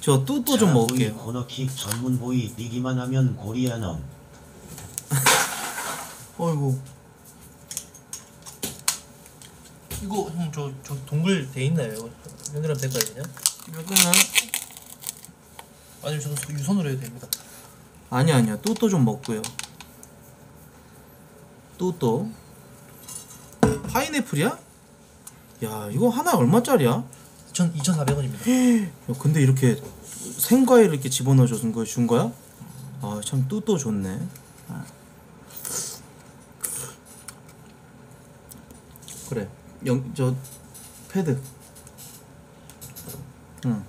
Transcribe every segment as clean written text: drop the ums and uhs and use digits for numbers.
저 뚜또 좀 먹을게요. 코너킥 전문 보이 뛰기만 하면 골이야 넘. 어이구. 이거 형 저 동글 돼 있나요? 면이랑 될 거 아니냐? 면은 아니면 저 유선으로 해도 됩니다. 아니야 뚜또 좀 먹고요. 뚜또. 파인애플이야? 야 이거 하나 얼마짜리야? 2,400원입니다. 야, 근데 이렇게 생과일 이렇게 집어넣어 준 거야? 아 참 뚜또 좋네. 그래. 저 패드. 응.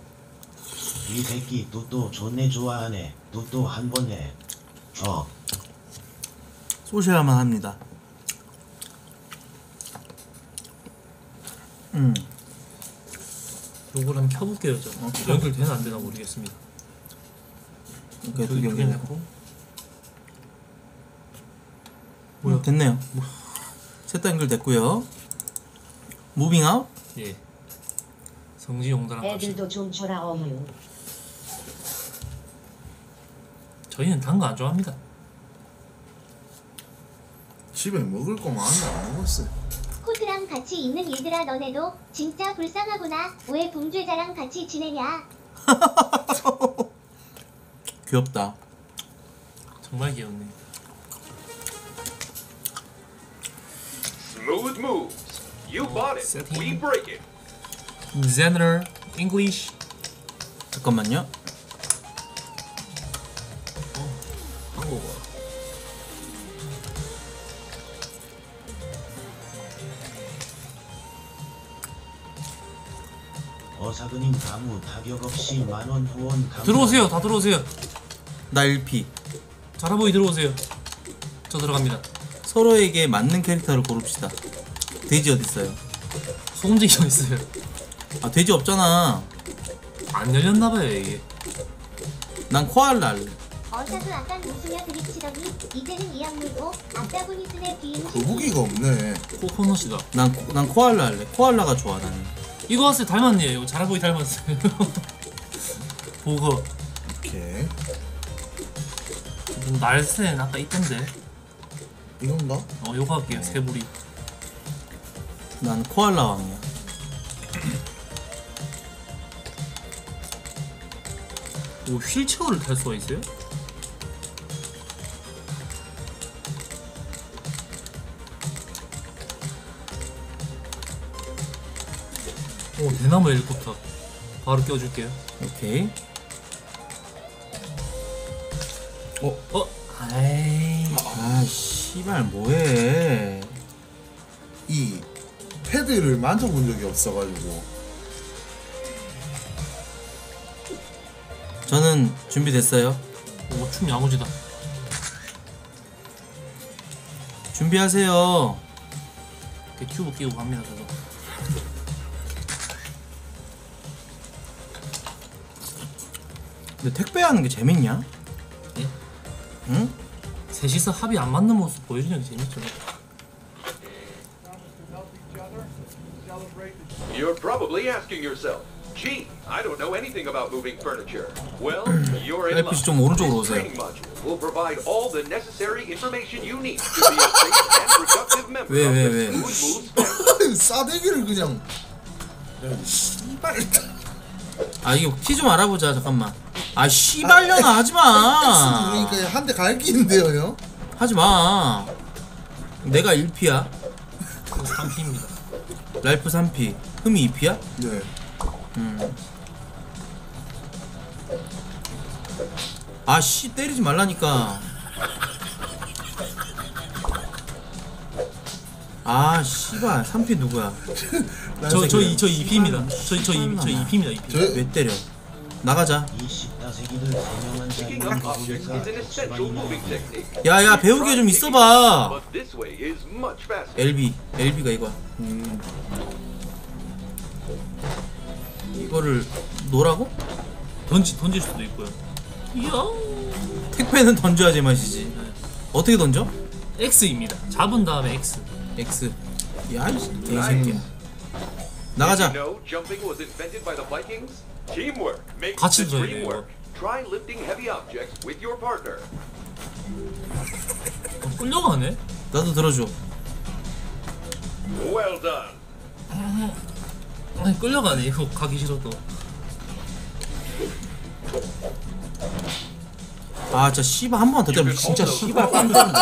이 새끼 뚜또 존내 좋아하네. 뚜또 한 번에. 쏘셔야만 합니다. 요걸 한번 켜볼게요. 저 연결되나 안 되나 모르겠습니다. 이렇게 두 개 연결했고. 뭐야? 됐네요. 뭐. 셋 다 연결됐고요. 무빙 아웃? 예. 성지 용도랑 애들도 좀 줘라 어머요. 저희는 단 거 안 좋아합니다. 집에 먹을 거 많은데 안 먹었어요. 코드랑 같이 있는 얘들아 너네도 진짜 불쌍하구나. 왜 봉죄자랑 같이 지내냐. 귀엽다. 정말 귀엽네. Smooth moves. You bought it. 세팅. We break it. Examiner English. 잠깐만요. 한국어. 어사근님 가무 타격 없이 만원 후원 가무. 들어오세요. 다 들어오세요. 날피 자라보이 들어오세요. 저 들어갑니다. 서로에게 맞는 캐릭터를 고릅시다. 돼지 어딨어요? 소금쟁이 어딨어요? 아 돼지 없잖아. 안 열렸나봐요 이게. 난 코알라 할래. 어사근 아까 웃으며 들이치더니 이제는 이 악물고 아따구니 쓰네 비인. 거북이가 없네. 코코넛이다. 난 코알라 할래. 코알라가 좋아 나는. 이거 왔어요. 닮았네요. 이거 자라보이 닮았어요. 보거. 오케이. 날쌘 아까 있던데. 이건가? 어, 요거 할게요. 새부리. 난 코알라 왕이야. 오, 휠체어를 탈 수가 있어요? 오, 대나무 헬리콥터 바로 껴줄게요. 오케이. 아이, 아, 씨발 뭐해? 이 패드를 만져본 적이 없어가지고. 저는 준비됐어요. 오, 춤 야무지다. 준비하세요. 이렇게 튜브 끼고 갑니다 저도. 근데 택배하는 게 재밌냐? 예? 응? 셋이서 합이 안 맞는 모습 보여주는 게 재밌죠. You're probably asking yourself, "Gee, I don't know anything about moving furniture." Well, you're in luck. 좀 오른쪽으로 오세요. We'll provide all the necessary information you need to be a safe and productive member. 왜? 싸대기를 그냥. 씨발. 아 이거 키 좀 알아보자. 잠깐만. 아 씨발려나 하지마. 그러니까 한 대 갈기는데요 형? 하지마. 내가 1피야 3피입니다 랄프 3피 흠이 2피야? 네. 아 씨 때리지 말라니까. 아 씨발 3피 누구야? 저 2피입니다 저 2피입니다 2피. 왜 때려? 나가자. 야야 배우게 좀 있어봐. LB가 이거야. 이거를 놓으라고? 던질 수도 있고요. 야. 택배는 던져야 제맛이지. 어떻게 던져? X입니다. 잡은 다음에 X. 야 이 새끼야. 나가자. 같이 조이네. 훌륭하네. 나도 들어줘. Well done. 아니 끌려가네. 이거 가기 싫어도. 아 진짜 씨발 한 번만 더 때리면 진짜 씨발 깜짝이야.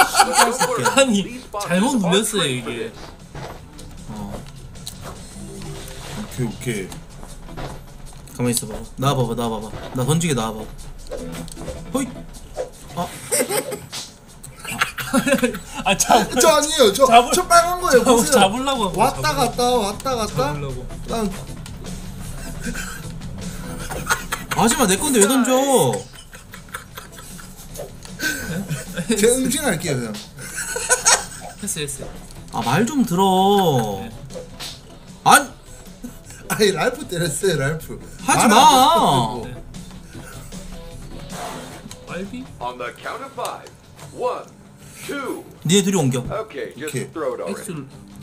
아니 잘못 눌렸어요 이게. 어. 오케이 오케이. 가만히 있어봐. 나와봐봐 나와봐봐. 나 던지게 나와봐. 호잇. 아. 아, 저 아니에요. 저 빨간 거예요. 보세요. 잡으려고 왔다 갔다 왔다 갔다. 난 마지막 내 건데 왜 던져? 제 응징할게요 그냥. 했어 했어. 아, 말 좀 들어. 안. 아니 랄프 때렸어요 랄프. 하지 마. 알비? On the count of 5. 1. 니네 둘이 옮겨. 오케이. X.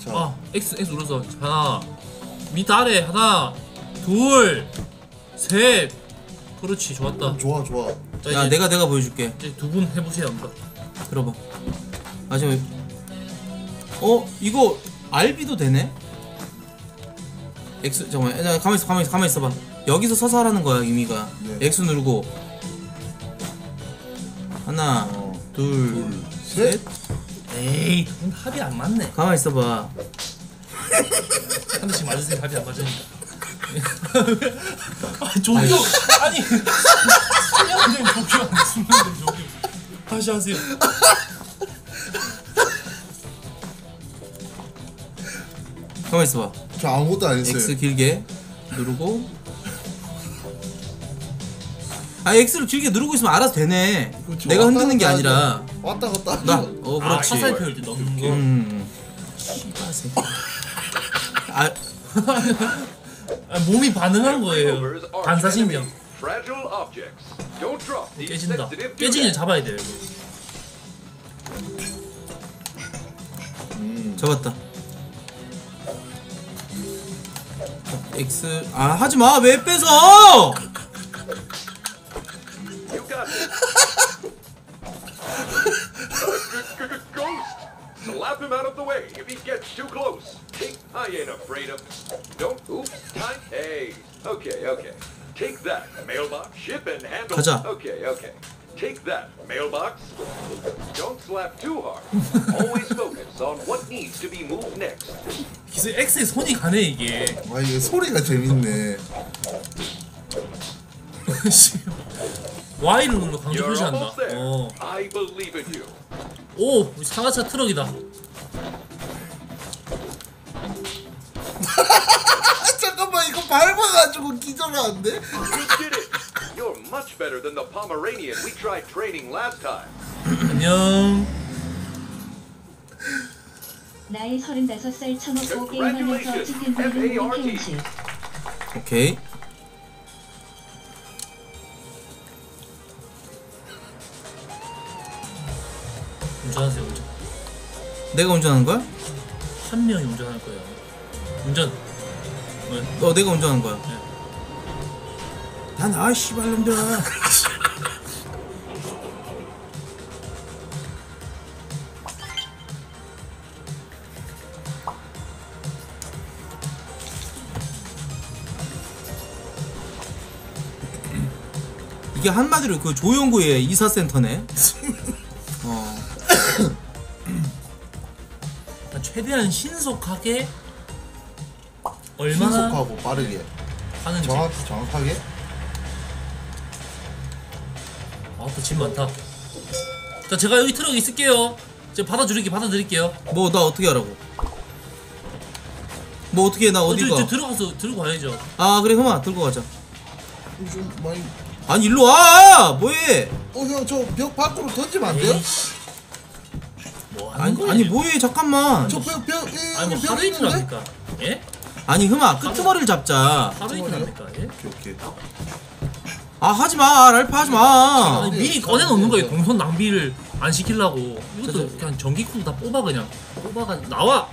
아, X 눌러서 하나. 밑 아래 하나, 둘, 셋. 그렇지, 좋았다. 좋아, 좋아. 자, 야, 내가 보여줄게. 이제 두 분 해보세요, 한번. 들어봐. 마지막에. 어, 이거 RB도 되네. X 잠깐만. 야, 가만 있어봐. 여기서 서서 하라는 거야, 의미가. 네. X 누르고. 하나, 둘. 셋? 에이, 두 분 합이 안 맞네. 가만 있어봐. 한 대씩 맞으세요. 합이 안 맞으니까. 아니, 종교. 아니. 10년 된 종교 안 했으면 종교. 다시 하세요. 가만 있어봐. 저 아무것도 안 했어요. X 길게 누르고. 아 X를 길게 누르고 있으면 알아서 되네. 그렇죠. 내가 흔드는 게 아니라 왔다 갔다. 나. 어 그렇지. 아, 화살표 이렇게 넣게. 씨발새. 아. 몸이 반응한 거예요. 반사신경. 깨진다. 깨지면 잡아야 돼요. 잡았다. X. 아 하지 마. 왜 뺏어? Slap him out of the way if he gets too close. I ain't afraid of. Don't. Oops. Time. Hey. Okay. Okay. Take that mailbox. Ship and handle. 가자. Okay. Okay. Take that mailbox. Don't slap too hard. Always focus on what needs to be moved next. 기세 X에 손이 가네 이게. 와 이거 소리가 재밌네. Y를 눌러 강제 표시한다. 어. 오! 우리 사과차 트럭이다. 잠깐만 이거 밟아가지고 기절하는데? 안녕. 나이 35살 처먹고 게임하면서 찍은 분은 캔치. 오케이. 운전하세요. 운전. 내가 운전하는 거야? 한 명이 운전할 거예요. 운전. 네. 어 내가 운전하는 거야. 네. 난 아 씨발놈들아. 이게 한마디로 그 조영구의 이사센터네. 최대한 신속하게 얼마나 신속하고 빠르게 하는지 정확하게. 아 또 짐 많다. 자 제가 여기 트럭에 있을게요. 제가 받아드릴게요. 뭐 나 어떻게 하라고? 뭐 어떻게 해, 나 어디 가? 들어가서 들고 가야죠. 아 그래 형아 들고 가자. 좀 많이. 아니 일로 와! 뭐해? 어 형 저 벽 밖으로 던지면 안 돼요? 뭐 아니 뭐해 잠깐만. 저 벽 아니 벽 있는데? 예? 아니 흠아 끄트머리를 잡자. 하루 이틀 합니까? 예? 오케이. 아 하지 마 랄프 하지 마. 아니, 미리 꺼내 놓는 거예요. 동선 낭비를 안 시키려고. 이것도 그냥 전기쿠도 다 뽑아 그냥. 뽑아가 나와.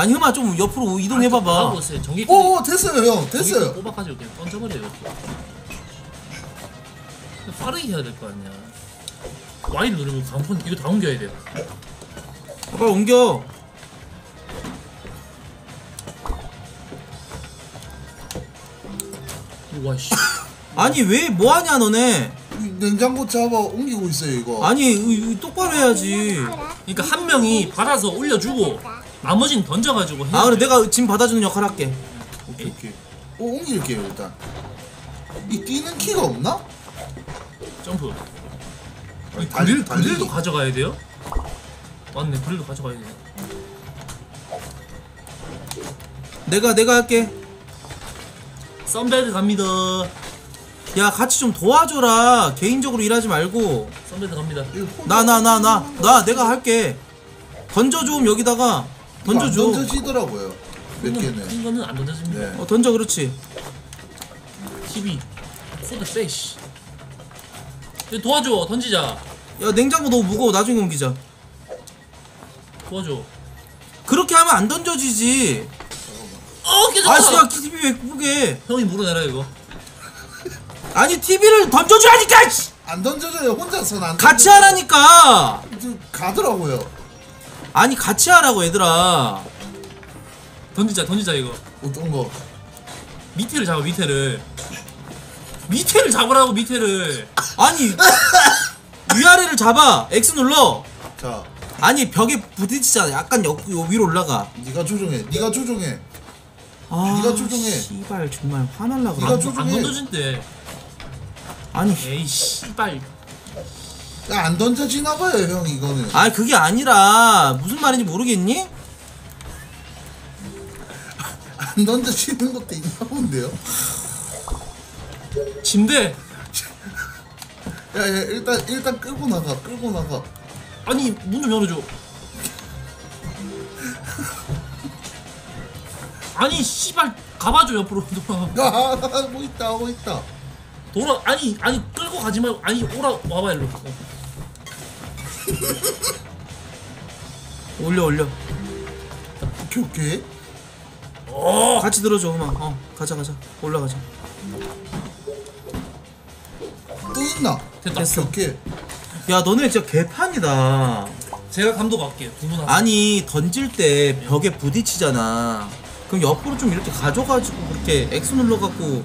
아니 흠아 좀 옆으로 이동해봐봐. 오오 됐어요 형, 됐어요. 꼬박하지 그냥 던져버려요. 빠르게 해야 될 거 아니야. Y 누르면 간판 이거 다 옮겨야 돼요. 빨리 옮겨. 와씨. 아니 왜 뭐하냐 너네. 냉장고 잡아 옮기고 있어요 이거. 아니 이거 똑바로 해야지. 그러니까 한 명이 받아서 올려주고 나머지는 던져가지고 해야지. 아 그래 내가 짐 받아주는 역할 할게. 오케이 오케이. 오 옮길게요 일단. 이 뛰는 키가 없나? 점프. 아니, 달릴도 가져가야 돼요? 맞네 그릴도 가져가야 돼. 내가 할게. 썬베드 갑니다. 야 같이 좀 도와줘라. 개인적으로 일하지 말고. 썬베드 갑니다. 나 내가 할게. 던져줘. 여기다가 던져줘. 안 던져지더라고요 몇 개는. 큰 거는 안 던져집니다. 네. 던져. 그렇지. 12 코드 세이씨. 도와줘. 던지자. 야 냉장고 너무 무거워. 나중에 옮기자. 도와줘. 그렇게 하면 안 던져지지. 어 깨졌다. 아씨야 TV 왜 무게. 형이 물어내라 이거. 아니 TV를 던져줘야니까. 안 던져줘요. 혼자서는 안 같이 던져줘요. 하라니까. 가더라고요. 아니 같이 하라고 얘들아. 던지자 이거. 어떤 거? 밑에를 잡아. 밑에를 잡으라고. 밑에를. 아니 위아래를 잡아. X 눌러. 자. 아니 벽에 부딪히잖아. 약간 위로 올라가. 네가 조종해. 아, 네가 조종해. 씨발 정말 화날라고. 네가 조종해. 안 던져진대. 아니 에이 씨발. 야 안 던져지나 봐요 형 이거는. 아 그게 아니라 무슨 말인지 모르겠니? 안 던져지는 것도 있나 본데요. 침대. 야 일단 끌고 나가. 아니 문 좀 열어줘. 아니 씨발 가봐줘. 옆으로 돌아. 뭐 있다 뭐 있다. 돌아. 아니 끌고 가지 말고. 아니 오라 와봐 일로. 올려. 오케이. 어 같이 들어줘 그만. 어 가자 올라가자. 또 있나? 됐어. 오케이. 야 너네 진짜 개판이다. 제가 감독할게요. 아니 던질 때 벽에 부딪히잖아. 그럼 옆으로 좀 이렇게 가져가지고 그렇게 X 눌러갖고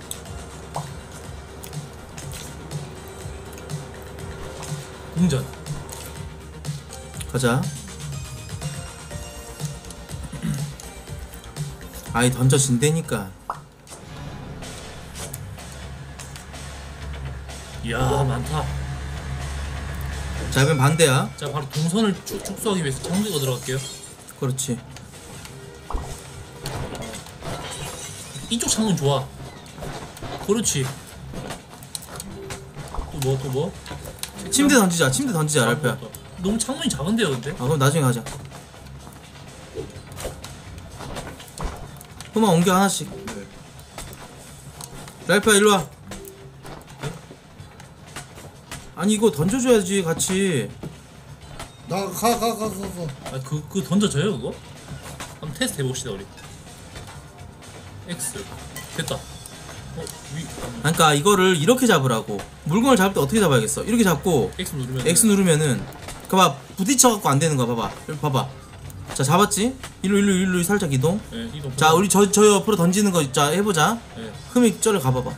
운전. 가자. 아이 던져진다니까. 이야 많다. 자 그럼 반대야. 자 바로 동선을 쭉 축소하기 위해서 장비가 들어갈게요. 그렇지. 이쪽 창문 좋아. 그렇지. 또 뭐? 침대 던지자, 랄프야. 너무 창문이 작은데요, 근데? 아, 그럼 나중에 가자. 그만 옮겨, 하나씩. 네. 랄프야, 일로와. 네? 아니, 이거 던져줘야지, 같이. 나, 가. 아, 그거 던져줘요, 그거? 한번 테스트 해봅시다, 우리. X 됐다. 그러니까 이거를 이렇게 잡으라고. 물건을 잡을 때 어떻게 잡아야겠어? 이렇게 잡고 X 누르면은 그봐 부딪혀갖고 안 되는 거야. 봐봐 여기 봐봐. 자 잡았지? 일로 살짝 이동. 네, 이동. 자 우리 저 옆으로 던지는 거 자 해보자. 네. 흠이 저를 가봐봐.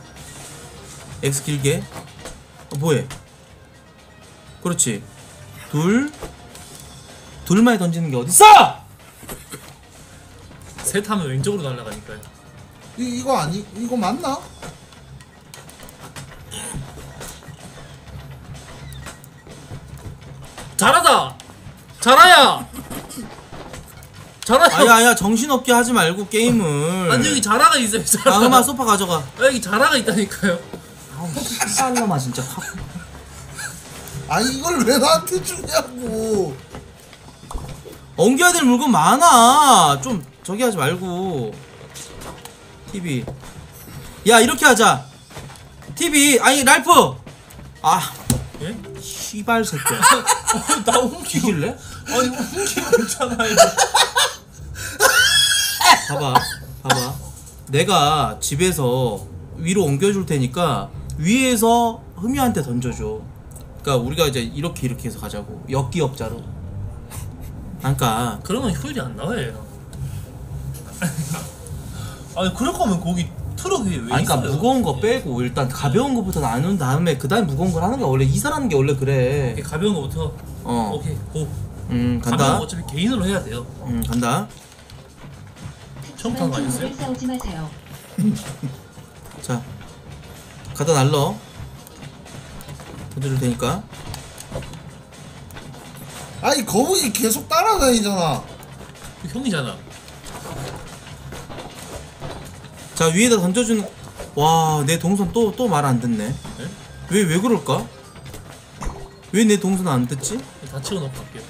X 길게. 뭐해? 그렇지. 둘만에 던지는 게 어딨어? 셋 하면 왼쪽으로 날아가니까요. 이거 아니? 이거 맞나? 잘하다! 잘하야! 자라. 아야 정신없게 하지 말고 게임을. 아니 여기 자라가 있어요. 자라. 아흐마 소파 가져가. 아 여기 자라가 있다니까요. 아우 씨발 놈아 진짜. 아니 이걸 왜 나한테 주냐고. 옮겨야 될 물건 많아. 좀 저기 하지 말고. TV. 야 이렇게 하자. TV. 아니 랄프. 아. 예? 씨발 새끼야. 나 옮기길래? 아니 옮기잖아 이거. 봐봐. 내가 집에서 위로 옮겨줄 테니까 위에서 흠이한테 던져줘. 그러니까 우리가 이제 이렇게 해서 가자고. 역기역자로. 그러니까. 그러면 효율이 안 나와요. 아니 그럴 거면 거기 트럭 위에 왜 있어요? 그러니까 무거운 거 빼고 일단 가벼운 거부터 나눈 다음에 그 다음에 무거운 걸 하는 거야. 원래 이사라는 게 원래 그래. 오케이, 가벼운 거부터. 오케이 고. 간다. 가벼운 거 어차피 개인으로 해야 돼요. 간다. 처음 타는 거 아니었어요? 자 갖다 날러 던져줄 테니까. 아니 거북이 계속 따라다니잖아. 형이잖아. 자 위에다 던져주는. 와 내 동선 또 말 안 듣네. 네? 왜 그럴까? 왜 내 동선 안 듣지? 다 치워놓고 갈게요.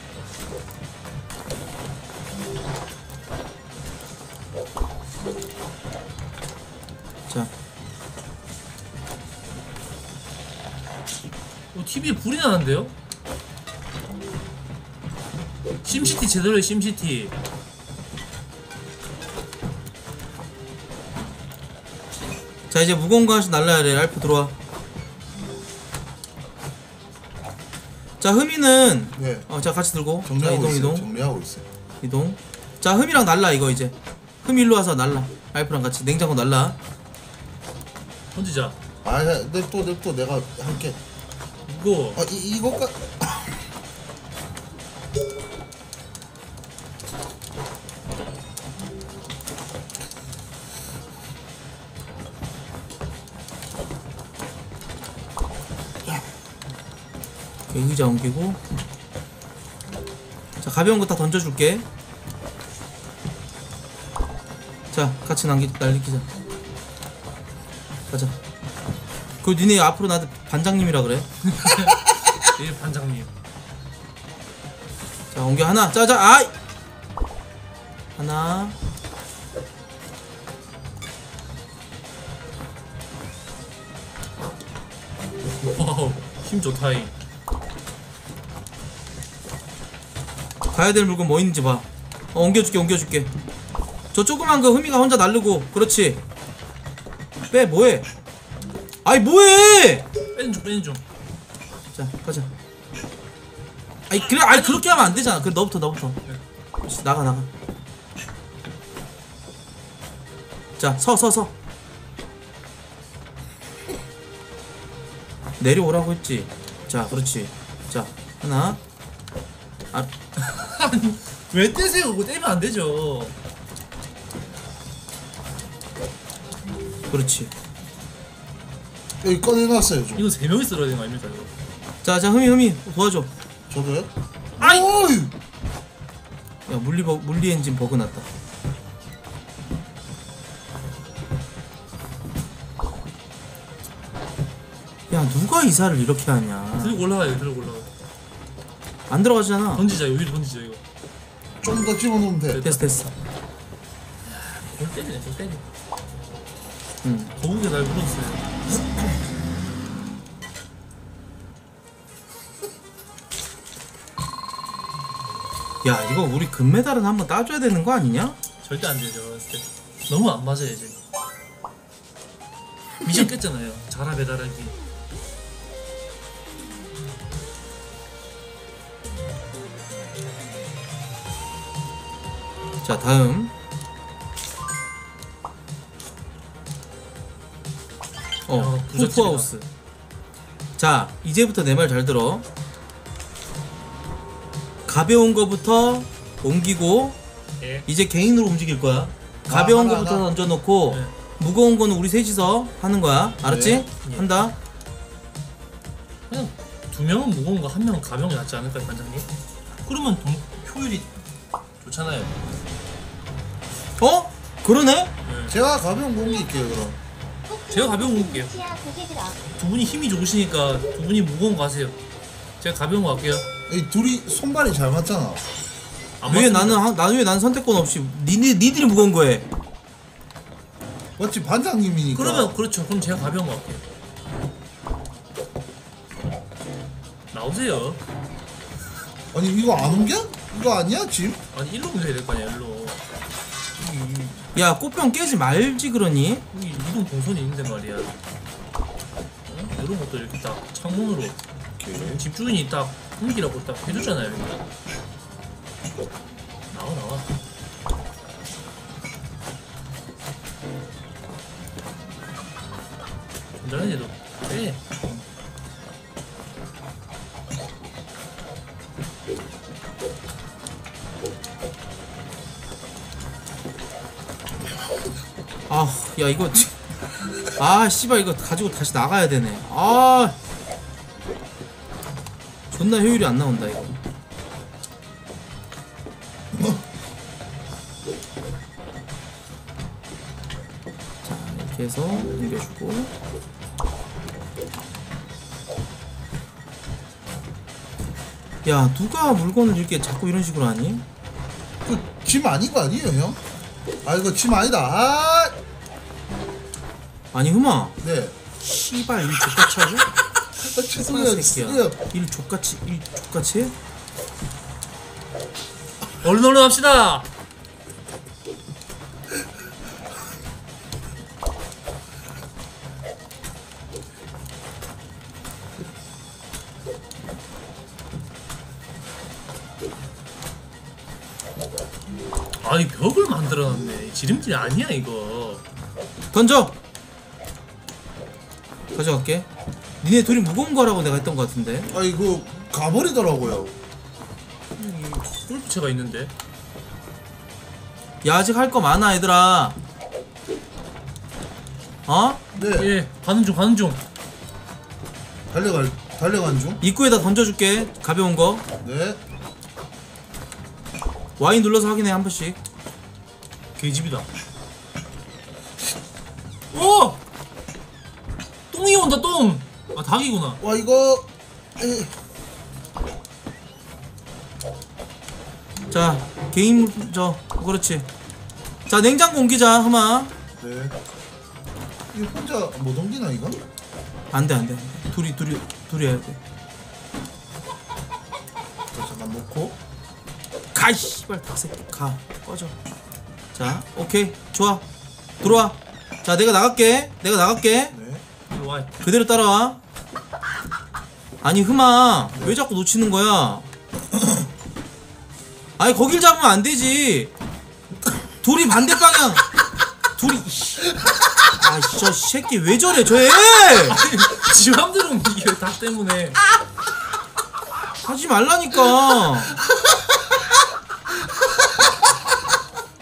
자 TV에 불이 나는데요? 심시티 제대로 해. 심시티 자 이제 무거운 거 하나씩 날라야 돼. 랄프 들어와. 자 흠이는 네. 자 같이 들고. 자 이동. 정리하고 있어요. 이동. 자 흠이랑 날라 이거 이제. 흠이 일로 와서 날라. 랄프랑 같이 냉장고 날라. 던지자. 아 냅둬 내가 할게. 이거. 아 이거가. 의자 옮기고. 자 가벼운 거 다 던져줄게. 자 같이 날리기자. 가자. 그 니네 앞으로 나한테 반장님이라 그래. 예 반장님. 자 옮겨 하나. 짜자. 아이 하나. 와우 힘 좋다잉. 가야 될 물건 뭐 있는지 봐. 옮겨줄게. 저 조그만 거 흠이가 혼자 날르고. 그렇지. 빼 뭐해? 아이 뭐해? 빼는 중. 자 가자. 아이 그래 아이 그렇게 하면 안 되잖아. 그래 너부터. 그렇지, 나가. 자 서. 내려오라고 했지. 자 그렇지. 자 하나. 아 아니 왜 떼세요? 그거 떼면 안 되죠. 그렇지. 여기 꺼내놨어요 좀. 이거 3명이 쓸어야 되는 거 아닙니까 이거? 자 흠이 도와줘. 저도요? 아이! 야 물리 엔진 버그 났다. 야 누가 이사를 이렇게 하냐. 들고 올라가요. 안 들어가지잖아. 던지자. 여기로 던지자 이거. 좀 더 집어넣으면 돼. 됐어. 골 때리네. 거북이 날 물었어요. 야 이거 우리 금메달은 한번 따줘야 되는 거 아니냐? 절대 안 되죠. 너무 안 맞아요 이제. 미션 깼잖아요. 자라 배달하기. 자 다음. 후프하우스. 자 이제부터 내 말 잘 들어. 가벼운 거부터 옮기고. 예. 이제 개인으로 움직일 거야. 가벼운 거부터 던져놓고. 예. 무거운 거는 우리 셋이서 하는 거야. 알았지? 예. 한다. 그냥 2명은 무거운 거 1명은 가벼운 게 낫지 않을까요 반장님? 그러면 효율이 좋잖아요. 어? 그러네? 제가 가벼운 공기 있게요. 그럼 제가 가벼운 공기요. 두 분이 힘이 좋으시니까 두 분이 무거운 거 하세요. 제가 가벼운 거 할게요. 이 둘이 손발이 잘 맞잖아. 왜 나는 선택권 없이 니들이 무거운 거 해. 맞지, 반장님이니까. 그러면 그렇죠. 그럼 제가 가벼운 거 할게요. 나오세요. 아니 이거 안 옮겨? 이거 아니야 짐? 아니 일로 옮겨야 될 거 아니야 일로. 야 꽃병 깨지 말지 그러니? 여기 이동 동선이 있는데 말이야. 응? 이런 것도 이렇게 딱 창문으로 오케이. 집주인이 딱 옮기라고 딱 해줬잖아요. 이렇게. 나와. 전달한 얘도 빼. 아, 야 이거 아 씨발 이거 가지고 다시 나가야 되네. 아 존나 효율이 안 나온다 이거. 자 이렇게 해서 옮겨주고 야 누가 물건을 이렇게 자꾸 이런 식으로 하니? 그 짐 아닌 거 아니에요 형? 아 이거 짐 아니다. 아! 아니 흠아. 네. 씨발 일 족같이 하고? 아, 죄송해요 새끼야. 일 족같이 해? 얼른 합시다. 아니 벽을 만들어놨네. 지름길 아니야 이거. 던져. 가져갈게. 니네 둘이 무거운 거라고 내가 했던 거 같은데. 아 이거 가버리더라고요. 골프채가 있는데. 야 아직 할 거 많아 얘들아. 어? 네. 예. 가는 중. 달려간 중. 입구에다 던져줄게. 가벼운 거. 네. Y 눌러서 확인해 한 번씩. 개집이다. 오! 똥이 온다 똥! 아 닭이구나. 와 이거. 에이. 자 개인 저 그렇지. 자 냉장고 옮기자 하마. 네. 이거 혼자 못 옮기나 이거? 안돼. 둘이 해야 돼. 잠깐 놓고. 아 씨발 닭새끼 가 꺼져. 자 오케이 좋아 들어와. 자 내가 나갈게. 네. 그대로 따라와. 아니 흠아. 네. 왜 자꾸 놓치는 거야? 아니 거길 잡으면 안 되지. 둘이 반대 방향. 둘이 아 저 새끼 왜 저래 저 애. 지 맘대로 움직여 닭 때문에. 하지 말라니까.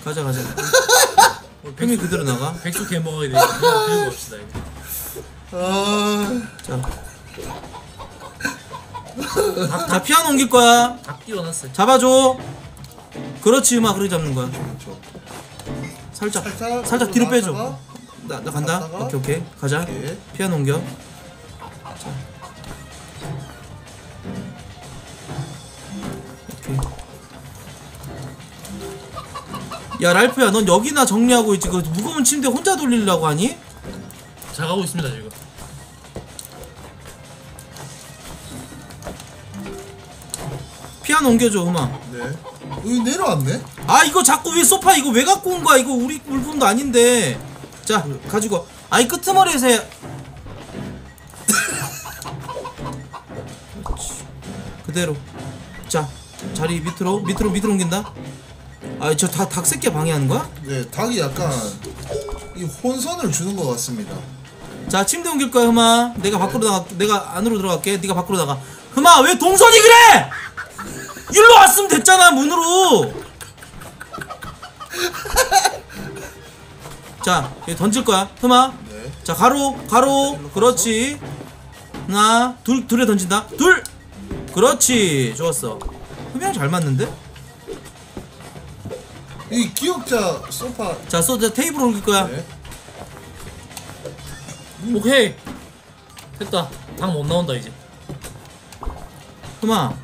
가자. 흠이 그대로 나가. 백숙 개 먹어야 돼. 그냥 갑시다 이제. 자. 다 피아노 옮길 거야. 닭 띄워놨어요. 잡아줘. 그렇지 음악 그렇게 잡는 거야. 살짝 뒤로 빼줘. 나 간다. 갔다가. 오케이. 가자. 오케이. 피아노 옮겨. 자. 오케이. 야 랄프야 넌 여기나 정리하고 있지. 그 무거운 침대 혼자 돌리려고 하니? 잘 가고 있습니다 지금. 피아노 옮겨줘 흠아. 네. 여기 내려왔네? 아 이거 자꾸 왜 소파 이거 왜 갖고 온 거야. 이거 우리 물품도 아닌데. 자 가지고. 아이 끄트머리에서 해. 그렇지. 그대로. 자 자리 밑으로 옮긴다. 아, 저 닭새끼 방해하는 거야? 네, 닭이 약간 이 혼선을 주는 것 같습니다. 자, 침대 옮길 거야, 흠아. 내가 네. 밖으로 나가, 내가 안으로 들어갈게. 네가 밖으로 나가. 흠아, 왜 동선이 그래? 일로 왔으면 됐잖아, 문으로. 자, 얘 던질 거야, 흠아. 네. 자, 가로, 그렇지. 하나, 둘에 던진다. 둘, 그렇지, 좋았어. 흠이랑 잘 맞는데? 이 기억자 소파. 자, 소파 테이블 옮길 거야. 네. 오케이. 됐다. 방 못 나온다 이제. 흠아,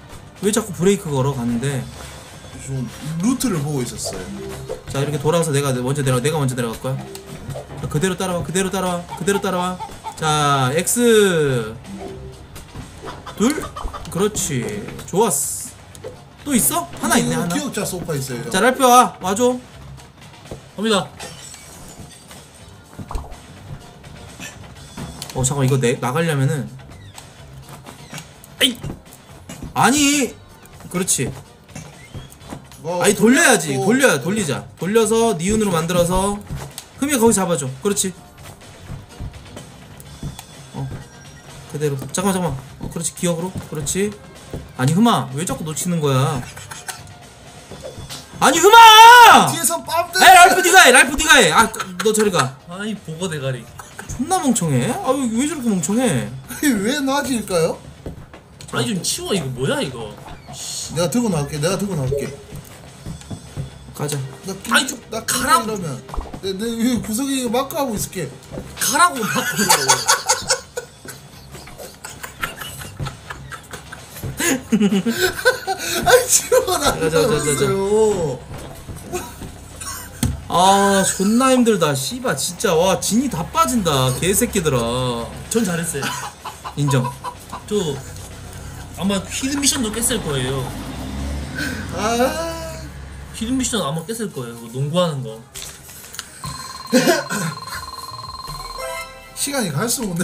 왜 자꾸 브레이크 걸어 가는데? 좀 루트를 보고 있었어요. 자, 이렇게 돌아서 내가 먼저 내려갈 거야. 자, 그대로 따라와. 자, X 둘. 그렇지. 좋았어. 또 있어? 하나 있네. 하나. 기억자 소파 있어요. 형. 자, 랄피 와줘. 갑니다. 어, 잠깐 이거 나가려면은. 아이. 아니. 그렇지. 와, 아니 돌려야지. 돌리자. 돌려서 니은으로 만들어서. 흠이 거기 잡아줘. 그렇지. 어. 그대로. 잠깐만. 어, 그렇지. 기억으로. 그렇지. 아니 흠아, 왜 자꾸 놓치는 거야? 아니 흠아! 뒤에서 빰 뜯어. 에이, 랄프 네가 해. 아, 너 저리 가. 아이, 보거 대가리. 존나 멍청해? 아, 왜 저렇게 멍청해? 왜 나질까요? 아니 좀 치워. 이거 뭐야 이거? 내가 들고 나올게. 가자. 나 가라고 그러면. 내 구석이 마크 하고 있을게. 가라고 아니 치워. 나가자요. 아, 존나 힘들다. 씨바 진짜. 와, 진이 다 빠진다. 개새끼들아. 전 잘했어요. 인정. 저 아마 히든 미션도 깼을 거예요. 아, 히든 미션 아마 깼을 거예요. 농구하는 거. 시간이 갈수록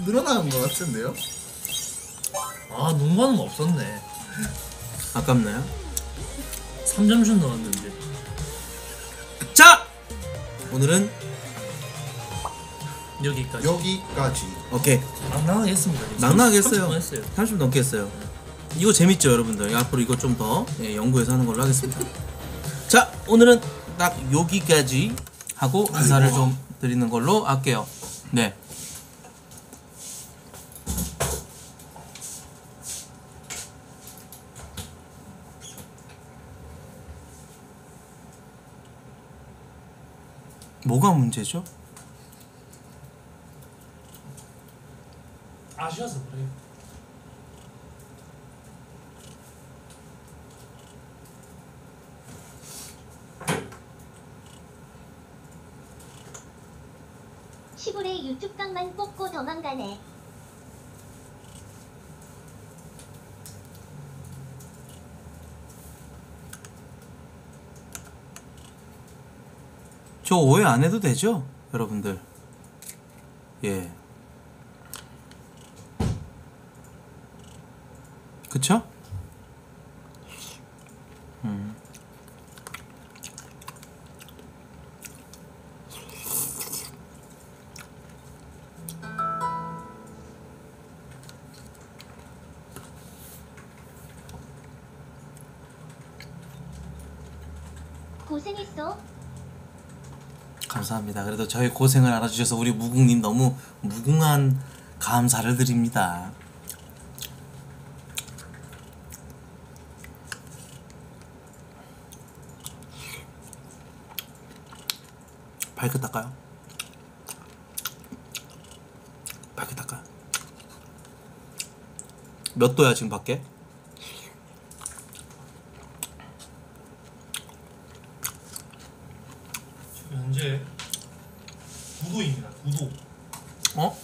늘어나는 것 같은데요? 아, 농구하는 거 없었네. 아깝나요? 3점슛 넣었는데. 자! 오늘은 여기까지. 오케이. 낭낭하게 했습니다. 낭낭하게 했어요. 30분 넘게 했어요. 이거 재밌죠 여러분들? 앞으로 이거 좀 더 연구해서 하는 걸로 하겠습니다. 자, 오늘은 딱 여기까지 하고 인사를 좀 드리는 걸로 할게요. 네. 뭐가 문제죠? 아쉬워서 그래요. 시골에 유튜브 강만 뽑고 도망가네. 저 오해 안 해도 되죠? 여러분들. 예. 그쵸? 고생했어. 감사합니다. 그래도 저희 고생을 알아주셔서 우리 무궁님 너무 무궁한 감사를 드립니다. 발끝 닦아요. 발끝 닦아. 몇 도야 지금 밖에? 현재 9도입니다. 9도. 어?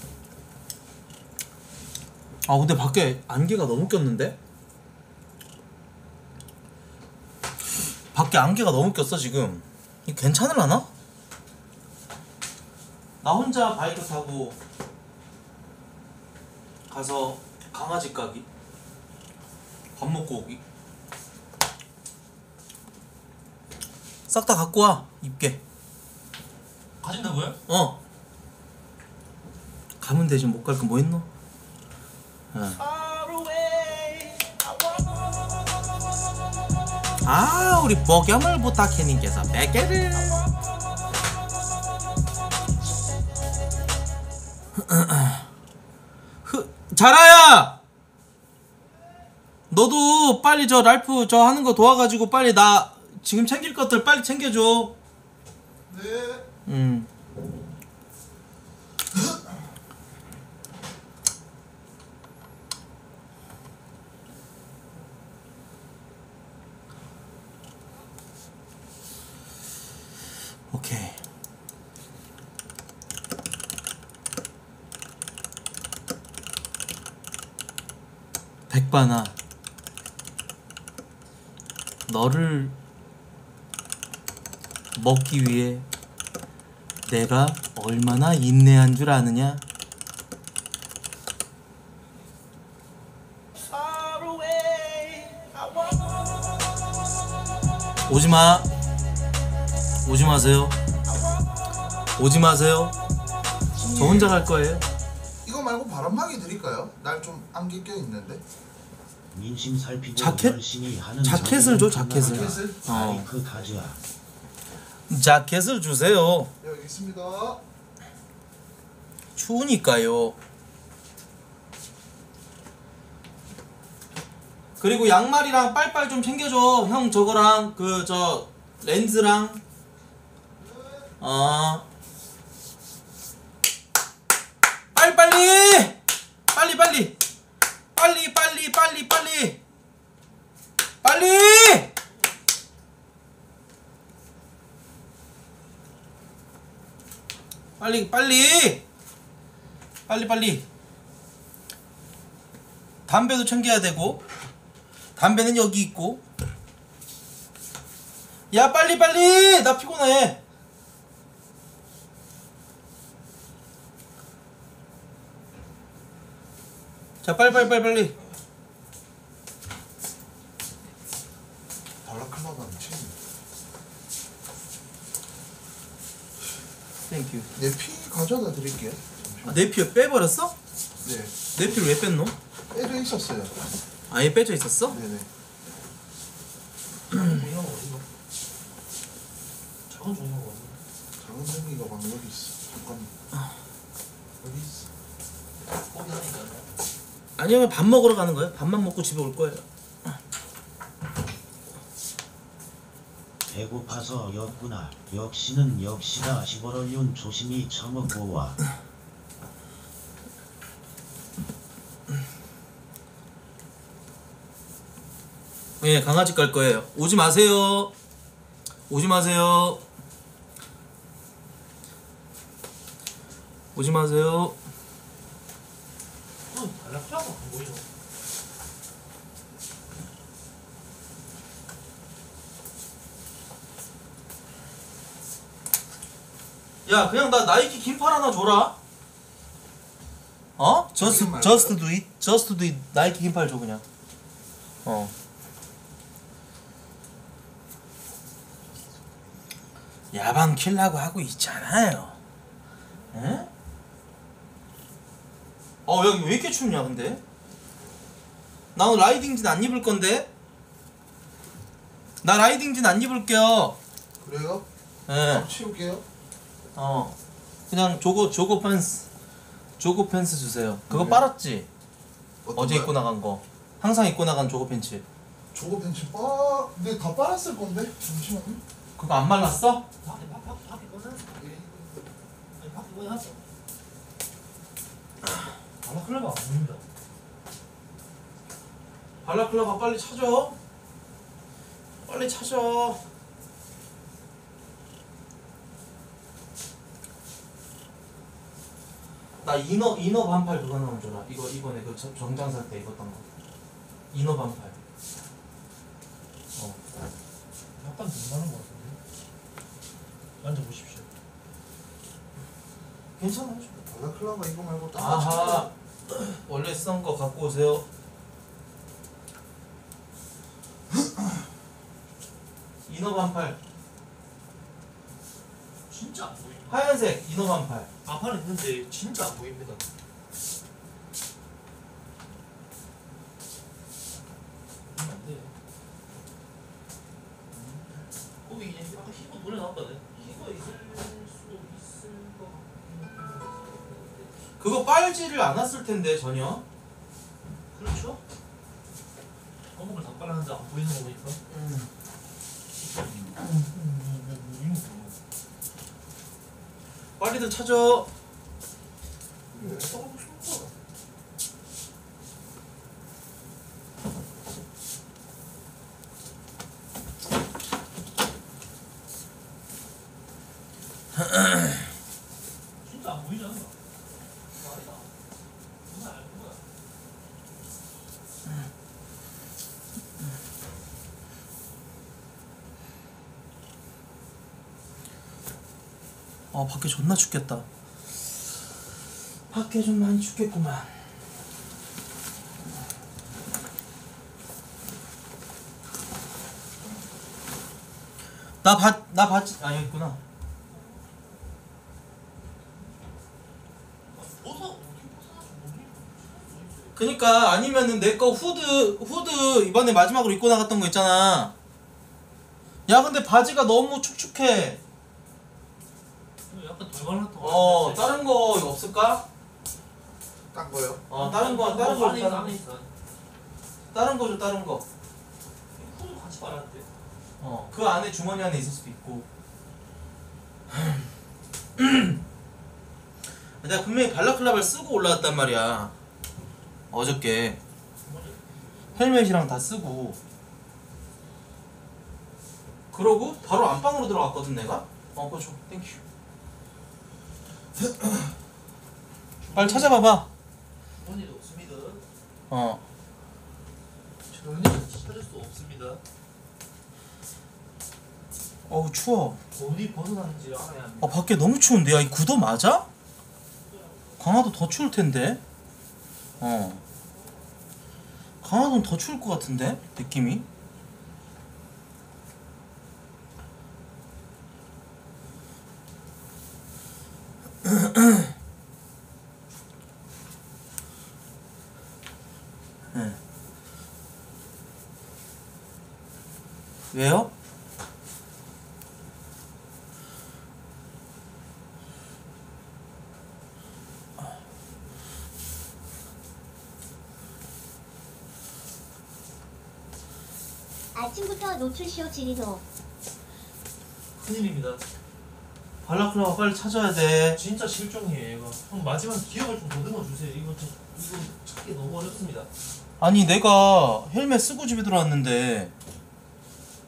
아, 근데 밖에 안개가 너무 꼈는데? 밖에 안개가 너무 꼈어 지금. 이거 괜찮으려나? 나 혼자 바이크 타고 가서 강아지 까기, 밥 먹고 오기, 싹 다 갖고 와. 입게 가진다고요? 어. 가면 되지. 못 갈 거 뭐 있노? 어. 아, 우리 버겸을 부탁해님께서 100개를 자라야! 너도 빨리 저 랄프 저 하는 거 도와가지고 빨리 나 지금 챙길 것들 빨리 챙겨줘. 네. 오케이. 백반아, 너를 먹기 위해 내가 얼마나 인내한 줄 아느냐? 오지마. 오지 마세요. 오지 마세요. 저 혼자 갈 거예요. 이거 말고 바람막이 드릴까요? 날 좀 안개 껴 있는데. 민심 살피고 자켓을 줘. 자켓을. 자켓을 주세요. 여기 있습니다. 추우니까요. 그리고 양말이랑 빨빨 좀 챙겨줘. 형 저거랑 그 저 렌즈랑. 빨리. 빨리. 담배도 챙겨야 되고, 담배는 여기 있고. 야, 빨리. 나 피곤해. 자, 빨리. 발라클라가 안 챙겨. 땡큐. 내피 가져다 드릴게요. 아, 내피요? 빼버렸어? 네. 내피를 왜 뺐노? 빼져 있었어요. 아예 빼져 있었어? 네네. 뭐야, 어디가? 작은 종이가 왔네. 작은 종이가 막 여기 있어. 잠깐만. 여기 있어. 거기 하니까. 아니면 밥 먹으러 가는 거예요? 밥만 먹고 집에 올 거예요. 배고파서 였구나. 역시는 역시다. 시벌어윤 조심히 처먹고 와. 예, 강아지 깔 거예요. 오지 마세요. 오지 마세요. 발라클라가 안 보여. 야, 그냥 나 나이키 긴팔 하나 줘라. 어? Just do it. 나이키 긴팔 줘 그냥. 야방 킬라고 하고 있잖아요. 응? 여기 왜 이렇게 춥냐, 근데? 나 오늘 라이딩진 안 입을 건데? 나 라이딩진 안 입을게요. 그래요? 예. 네. 치울게요. 그냥 조거 팬츠 주세요. 그거 네. 빨았지? 어제 입고 나간 거. 항상 입고 나간 조거 팬츠. 조거 팬츠 근데 다 빨았을 건데? 잠시만요. 그거 안 말랐어? 밖에 꺼냈어. 아니, 밖에 꺼냈어. 발라클라가 안 보인다. 발라클라가 빨리 찾아. 나 이너 반팔 누가 나온 줄 알아? 이거 이번에 그 정장 살 때 입었던 거. 이너 반팔. 약간 빛나는 거 같은데. 만져보십시오. 괜찮아요. 발라클라가 이거 말고 딱. 아하. 원래 쓴 거 갖고 오세요. 이너 반팔. 진짜 안 보입니다. 하얀색 이너 반팔. 반팔은 있는데 진짜 안 보입니다. 안 돼. 거기 이제 아까 희고 노래 나왔다네. 희고 있을 수도 있을 것 같은데. 그거 빨지를 않았을 텐데 전혀. 그렇죠? 어묵을 다 빨았는데 안 보이는 거 보니까. 빨리들 찾아. 진짜 안 보이잖아. 말이다. 누가 알 거야. 아 밖에 존나 춥겠다. 밖에 좀 많이 춥겠구만. 나 봤지. 아 여기 있구나. 그니까 아니면은 내 거 후드 이번에 마지막으로 입고 나갔던 거 있잖아. 야 근데 바지가 너무 축축해. 약간 덜 어 다른 거 이거 없을까? 딴 거요? 어 다른 거 있어. 다른 거 줘. 후드 같이 말았대. 어 그 안에 주머니 안에 있을 수도 있고. 내가 분명히 발라클라바를 쓰고 올라왔단 말이야. 어저께 헬멧이랑 다 쓰고 그러고 바로 안방으로 들어갔거든 내가. 어 그거 줘. 땡큐. 빨리 찾아봐봐. 주머니도 없습니다. 어 주머니 찾을 수 없습니다. 어우 추워. 어디 벗어났는지 알아야 합니다. 아 밖에 너무 추운데. 야 이 구도 맞아? 강화도 더 추울 텐데. 어 강화도는 더 추울 것 같은데 느낌이. 네. 왜요? 아침부터 노출시오 지리노. 큰일입니다. 발라클라바 빨리 찾아야 돼. 진짜 실종이에요 얘가. 형 마지막 기억을 좀 보듬어 주세요. 이거 찾기 너무 어렵습니다. 아니 내가 헬멧 쓰고 집에 들어왔는데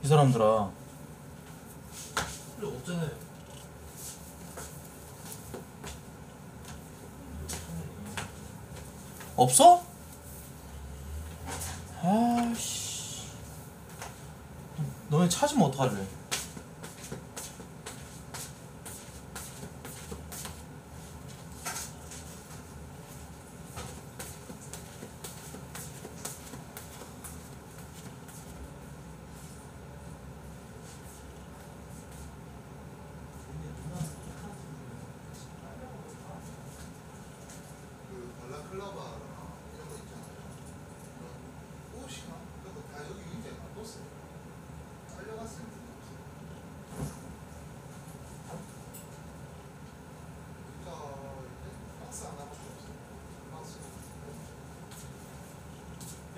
이 사람들아. 없잖아요. 없어? 아씨. 너네 찾으면 어떡할래?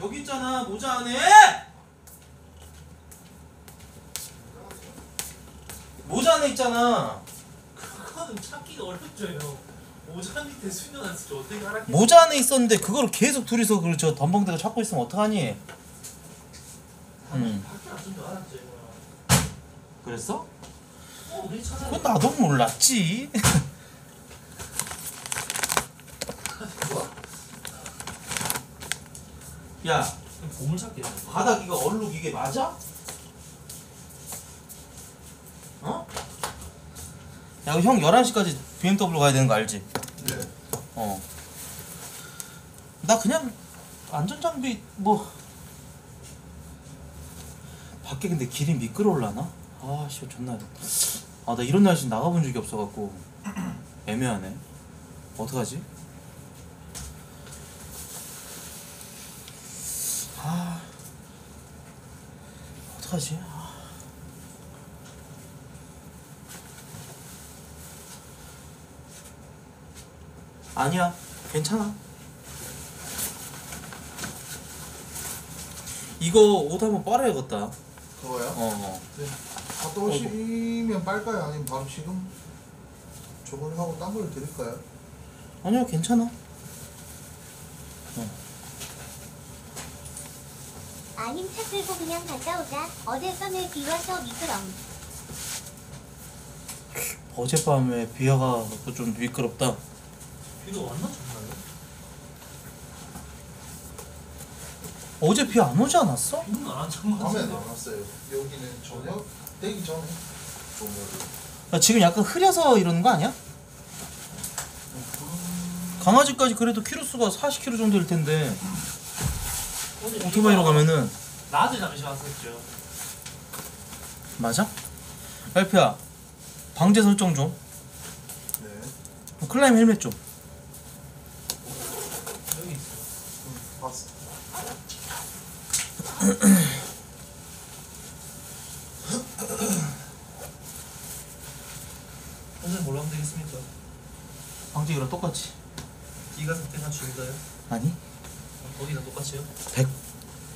여기 있잖아 모자 안에. 모자 안에 있잖아. 그거는 찾기가 어렵죠 형. 모자 밑에 수면 안 쓰죠. 어떻게 하라. 모자 안에 있었는데 그걸 계속 둘이서 그 저 덤벙대가 찾고 있으면 어떡하니? 밖에 안 쓴 줄 알았지. 그랬어? 어 우리 찾아. 그건 나도 몰랐지. 야, 보물찾기 바닥 이거 얼룩 이게 맞아? 어? 야, 형 11시까지 BMW 가야 되는 거 알지? 네. 어. 나 그냥 안전장비 뭐 밖에 근데 길이 미끄러울라나? 아, 씨, 존나. 아, 나 이런 날씨 나가본 적이 없어갖고 애매하네. 어떡하지? 아 어떡하지? 아니야 괜찮아. 이거 옷 한번 빨아야겠다. 그거요? 네. 갔다 오시면 빨까요? 아니면 바로 지금 저걸 하고 딴 걸 드릴까요? 아니요, 괜찮아. 아님 차 끌고 그냥 갔다 오자. 어젯밤에 비와서 미끄럼. 어젯밤에 비가 와서 좀 미끄럽다. 비가 왔나? 어제 비 안 오지 않았어? 비는 안 왔던 것 같은데. 밤에는 안 왔어요. 여기는 저녁 되기 전에 좀 오고. 지금 약간 흐려서 이러는 거 아니야? 강아지까지 그래도 키로수가 40km 정도일 텐데 오토바이로 가면은 나도 잠시 왔었죠. 맞아? 알피야, 방제 설정 좀. 네. 클라임 헬멧 좀. 여기 있어. 응, 봤어. 선생님 뭘로 하면 되겠습니까? 방지기랑 똑같이. 네가 선택한 줄인가요? 아니. 거기랑 똑같이요?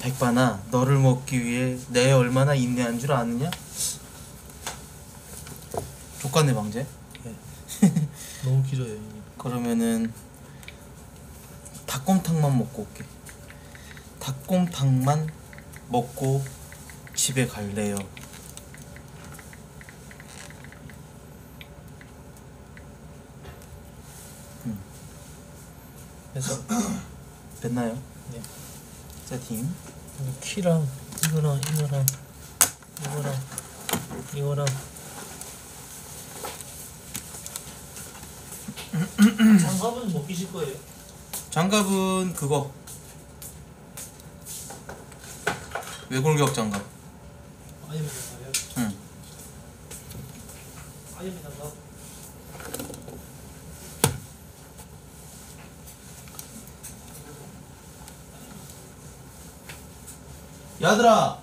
백반아, 너를 먹기 위해 내 얼마나 인내한 줄 아느냐? 족간네 방제. 네. 너무 길어요. 형님. 그러면은 닭곰탕만 먹고 올게. 닭곰탕만. 먹고 집에 갈래요. 됐어? 됐나요? 네. 세팅. 키랑 이거랑. 장갑은 뭐 끼실 거예요? 장갑은 그거. 외골격 장갑. 아이언맨 장갑이요? 응. 아이언맨 장갑. 얘들아.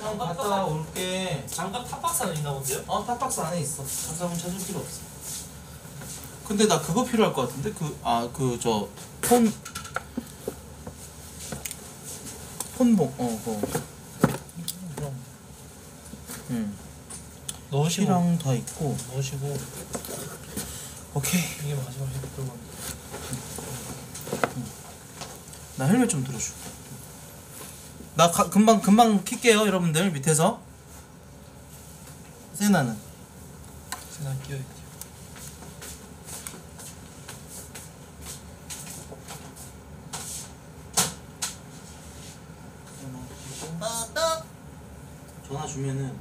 장갑 갔다 올게. 장갑 탑박스 안에 있나 본데요? 어, 탑박스 안에 있어. 장갑은 찾을 필요 없어. 근데 나 그거 필요할 것 같은데? 폰봉, 그거. 넣으시고. 키랑 다 있고. 넣으시고. 오케이. 이게 마지막 헬멧 들고 왔는데. 나 헬멧 좀 들어줘. 나 금방 킬게요, 여러분들, 밑에서. 세나는. 세나 끼워야지. 전화 주면은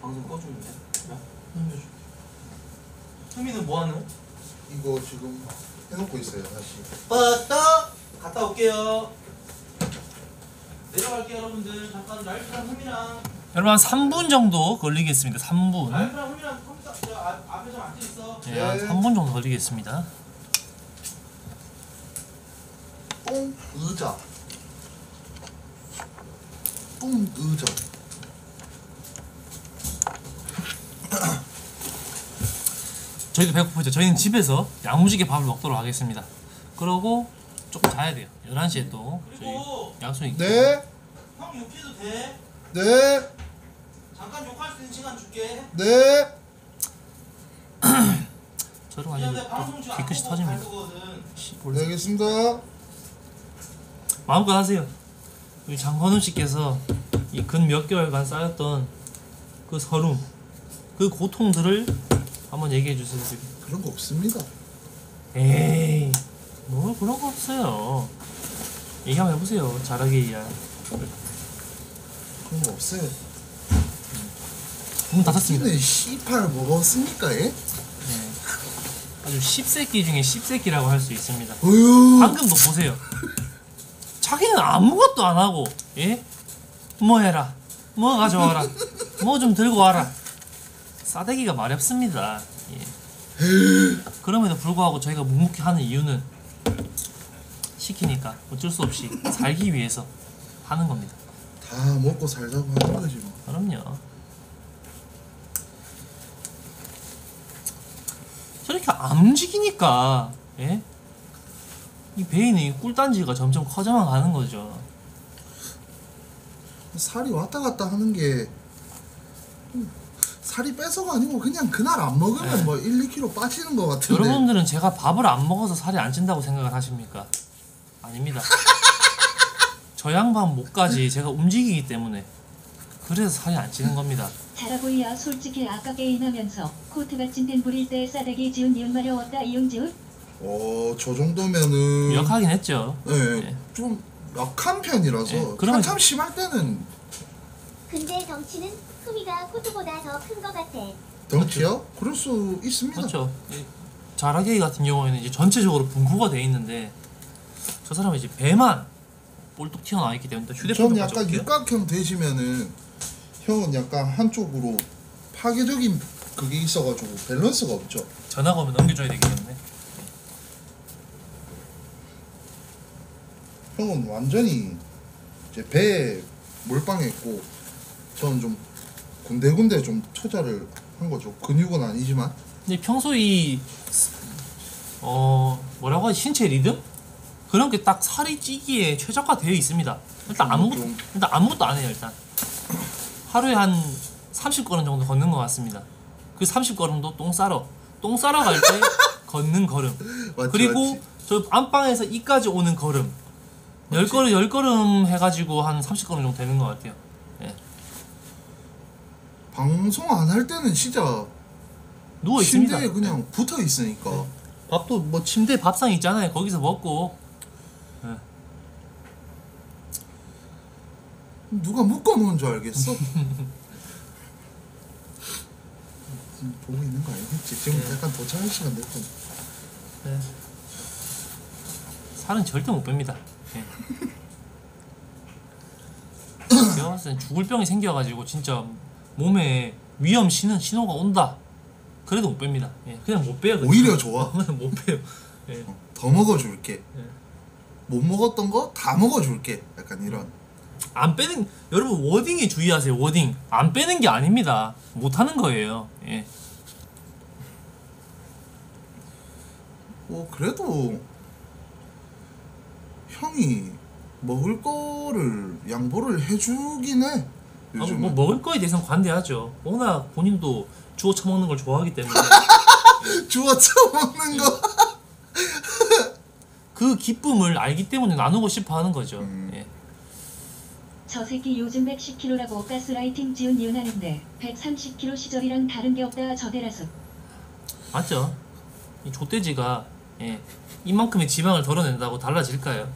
방송 꺼주면 돼? 그래? 응. 혜민은 뭐하노? 이거 지금 해놓고 있어요. 다시 빠따! 갔다 올게요. 내려갈게요, 여러분들. 잠깐 랄프랑 혜민이랑 여러분 한 3분 정도 걸리겠습니다. 3분. 랄프랑 혜민이랑 컴퓨터 앞에 좀 앉아있어. 네, 한 3분 정도 걸리겠습니다. 뽕 의자. 뽕 의자. 저희도 배고프죠? 저희는 집에서 야무지게 밥을 먹도록 하겠습니다. 그러고 조금 자야 돼요. 11시에 또 그리고 저희 약속이 있고. 네? 형 욕해도 돼? 네? 잠깐 욕할 수 있는 시간 줄게. 네? 저런 아니면 뒤끝이 터집니다. 네, 알겠습니다. 마음껏 하세요. 우리 장건우 씨께서 이 근 몇 개월간 쌓였던 그 서름, 그 고통들을 한번 얘기해 주세요. 지금 그런 거 없습니다. 에이, 뭐 그런 거 없어요. 얘기 한번 해보세요. 잘하게 이야. 그런 거 없어요. 문 닫았습니다. 이는 씨팔 먹었습니까? 예? 네. 아주 십새끼 중에 십새끼라고 할 수 있습니다. 어휴. 방금도 보세요. 자기는 아무것도 안 하고, 예? 뭐 해라, 뭐 가져와라, 뭐 좀 들고 와라. 싸대기가 마렵습니다. 예. 그럼에도 불구하고 저희가 묵묵히 하는 이유는 시키니까 어쩔 수 없이 살기 위해서 하는 겁니다. 다 먹고 살자고 하는 거지 뭐. 그럼요. 저렇게 안 움직이니까, 예? 이 베인의 꿀단지가 점점 커져만 가는 거죠. 살이 왔다 갔다 하는 게 살이 빼서가 아니고 그냥 그날 안 먹으면 네. 뭐 1, 2kg 빠지는 것 같은데 여러분들은 제가 밥을 안 먹어서 살이 안 찐다고 생각을 하십니까? 아닙니다. 저 양반 목까지 제가 움직이기 때문에 그래서 살이 안 찌는 겁니다. 다라보이야 솔직히 아까 게임하면서 코트가 찐댄 부릴 때 싸대기 지운 이응 마려웠다 이응지훈? 저 정도면은 약하긴 했죠. 네, 네. 좀 약한 편이라서 네. 그러면 한참 심할 때는 근데 덩치는 흠이가 코트보다 더 큰 것 같아. 덩치요? 그렇죠. 그럴 수 있습니다. 그렇죠. 자라게이 같은 경우에는 이제 전체적으로 분포가 돼 있는데 저 사람은 이제 배만 볼뚝 튀어나와 있기 때문에 휴대폰 좀 가져올게요. 저는 약간 육각형 되시면은 형은 약간 한쪽으로 파괴적인 그게 있어가지고 밸런스가 없죠. 전화가 오면 넘겨줘야 되기 때문에 형은 완전히 이제 배에 몰빵했고 저는 좀 군데군데 좀 투자를 한 거죠. 근육은 아니지만 근데 평소 이 뭐라고 하지? 신체 리듬? 그런 게 딱 살이 찌기에 최적화되어 있습니다. 일단 아무것도 안 해요. 일단 하루에 한 30걸음 정도 걷는 것 같습니다. 그 30걸음도 똥 싸러 갈 때 걷는 걸음 맞지, 그리고 맞지. 저 안방에서 이까지 오는 걸음 10걸음 해가지고 한 30걸음 정도 되는 것 같아요. 예. 방송 안 할 때는 진짜 누워 있습니다. 침대에 그냥 예. 붙어 있으니까 예. 밥도 뭐 침대 밥상 있잖아요. 거기서 먹고 예. 누가 묶어놓은 줄 알겠어? 보고 있는 거 알겠지? 지금 네. 약간 도착할 시간 됐군. 네. 살은 절대 못 뺍니다. 네. 제가 봤을 땐 죽을 병이 생겨가지고 진짜 몸에 위험 신호가 온다. 그래도 못 뺍니다. 네. 그냥 못 빼요. 오히려 좋아. 못 빼요. 네. 더 먹어줄게. 네. 못 먹었던 거 다 먹어줄게. 약간 이런. 안 빼는 여러분 워딩에 주의하세요. 워딩 안 빼는 게 아닙니다. 못 하는 거예요. 예. 그래도 형이 먹을 거를 양보를 해주긴 해. 요즘은. 뭐 먹을 거에 대해서는 관대하죠. 워낙 본인도 주워 처먹는 걸 좋아하기 때문에 주워 처먹는 거. 그 기쁨을 알기 때문에 나누고 싶어 하는 거죠. 예. 저 새끼 요즘 110kg라고 가스라이팅 지운 이혼하는데 130kg 시절이랑 다른 게 없다 저대라서 맞죠? 이 족돼지가 예, 이만큼의 지방을 덜어낸다고 달라질까요?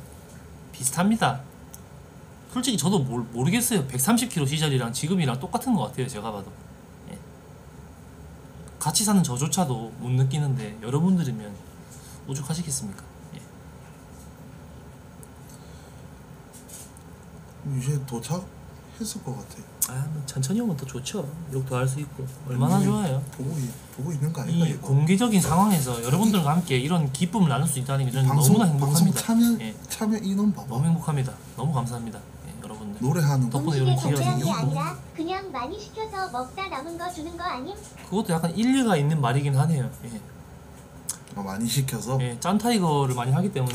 비슷합니다. 솔직히 저도 모르겠어요. 130kg 시절이랑 지금이랑 똑같은 것 같아요. 제가 봐도 예. 같이 사는 저조차도 못 느끼는데 여러분들이면 오죽하시겠습니까? 이제 도착했을 것 같아. 뭐 천천히 오면 더 좋죠. 욕도 할 수 있고 얼마나 좋아요. 보고 있는 거 아닌가? 이 공개적인 상황에서 여러분들과 함께 이런 기쁨을 나눌 수 있다는 게 저는 너무나 행복합니다. 참여 인원 봐봐. 너무 행복합니다. 너무 감사합니다. 예, 여러분들 노래하는 거 음식의 적량이 아니라 그냥 많이 시켜서 먹다 남은 거 주는 거 아님? 그것도 약간 일리가 있는 말이긴 하네요. 예. 많이 시켜서? 예, 짠타이거를 많이 하기 때문에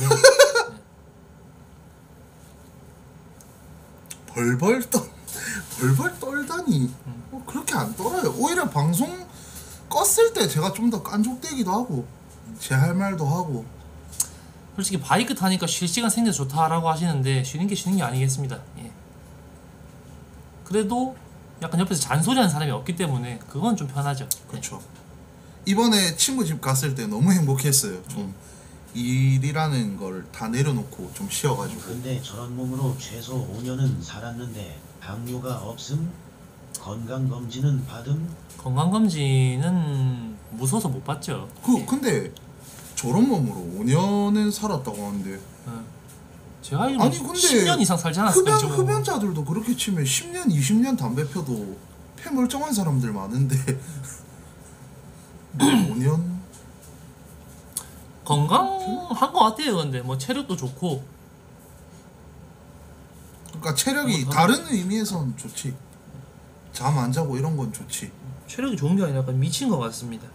벌벌 떨다니 그렇게 안 떨어요. 오히려 방송 껐을 때 제가 좀 더 깐족대기도 하고 제 할 말도 하고 솔직히 바이크 타니까 쉴 시간 생겨서 좋다라고 하시는데 쉬는 게 아니겠습니다. 예. 그래도 약간 옆에서 잔소리하는 사람이 없기 때문에 그건 좀 편하죠. 그렇죠. 예. 이번에 친구 집 갔을 때 너무 행복했어요. 좀 일이라는 걸 다 내려놓고 좀 쉬어가지고 근데 저런 몸으로 최소 5년은 살았는데 당뇨가 없음? 건강검진은 받음? 건강검진은 무서워서 못 받죠. 근데 저런 몸으로 5년은 살았다고 하는데 네. 제가 알기로는 10년 이상 살지 않았을까요? 흡연자들도 그렇게 치면 10년, 20년 담배 펴도 폐 멀쩡한 사람들 많은데 5년? 건강한 것 같아요. 근데 뭐 체력도 좋고 그러니까 체력이 다른 의미에선 좋지. 잠 안 자고 이런 건 좋지. 체력이 좋은 게 아니라 약간 미친 것 같습니다.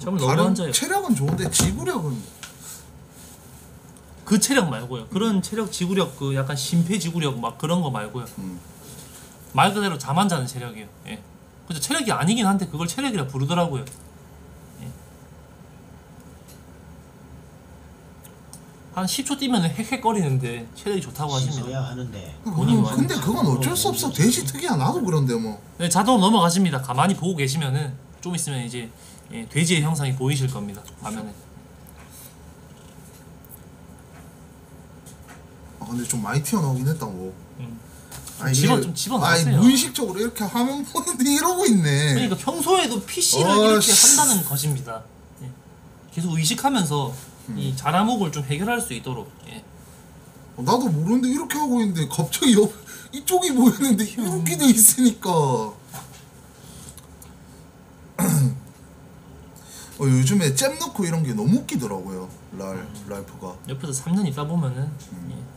잠을 너무 안 자요. 체력은 좋은데 지구력은 그 체력 말고요. 그런 체력 지구력 그 약간 심폐지구력 막 그런 거 말고요. 말 그대로 잠안 자는 체력이에요. 예. 그죠? 체력이 아니긴 한데 그걸 체력이라 부르더라고요. 예. 한 10초 뛰면 헥헥거리는데 체력이 좋다고 하십니다. 근데 그건 어쩔 수 없어. 돼지 특이야. 나도 그런데 뭐. 네, 자동 넘어가십니다. 가만히 보고 계시면은 좀 있으면 이제 예, 돼지의 형상이 보이실 겁니다. 화면에. 아 근데 좀 많이 튀어나오긴 했다 뭐. 아니, 좀 집어넣었어요. 아니 무의식적으로 이렇게 화면 보는데 이러고 있네. 그러니까 평소에도 PC를 이렇게 한다는 것입니다. 예. 계속 의식하면서 이 자라목을 좀 해결할 수 있도록. 예. 나도 모르는데 이렇게 하고 있는데 갑자기 이쪽이 보이는데 이렇게 돼 있으니까. 요즘에 잼 넣고 이런 게 너무 웃기더라고요. 라이프가 옆에서 3년 있다 보면은 예.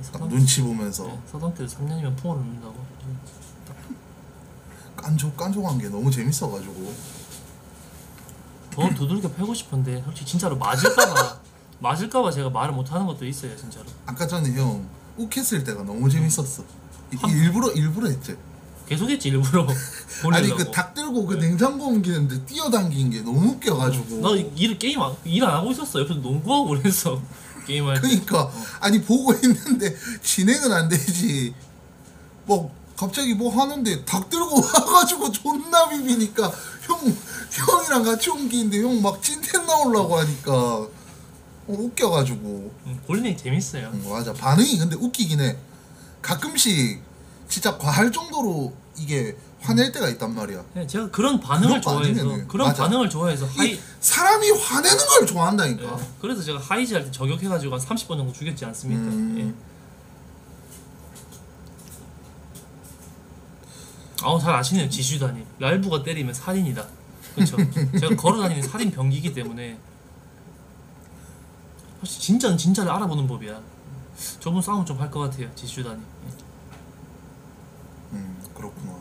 서던키, 눈치 보면서 예. 서던키도 3년이면 풍을 넘는다고 깐족깐족한 게 너무 재밌어가지고 돈 두들겨 패고 싶은데 솔직히 진짜로 맞을까봐 제가 말을 못하는 것도 있어요 진짜로. 아까 전에 형 욱했을 때가 너무 재밌었어. 일부러 했지. 계속했지 일부러. 아니 그 닭 들고 그 냉장고 옮기는데 뛰어당긴 게 너무 웃겨가지고. 나 게임 안 하고 있었어. 옆에서 농구하고 그랬어. 게임할 때. 그러니까 아니 보고 있는데 진행은 안 되지. 뭐 갑자기 뭐 하는데 닭 들고 와가지고 존나 비비니까 형이랑 같이 옮기는데 형 막 찐텐 나오려고 하니까 웃겨가지고. 골린이 재밌어요. 맞아 반응이 근데 웃기긴 해. 가끔씩. 진짜 과할 정도로 이게 화낼 때가 있단 말이야. 네, 제가 그런 반응을 좋아해서 사람이 화내는 걸 좋아한다니까. 네, 그래서 제가 하이지 할 때 저격해가지고 한 30번 정도 죽였지 않습니까? 예. 아우 잘 아시네요 지슈다님. 랄부가 때리면 살인이다. 그렇죠. 제가 걸어다니는 살인병기이기 때문에 사실 진짜를 알아보는 법이야. 저분 싸움 좀 할 것 같아요 지슈다님. 예. 그렇구나.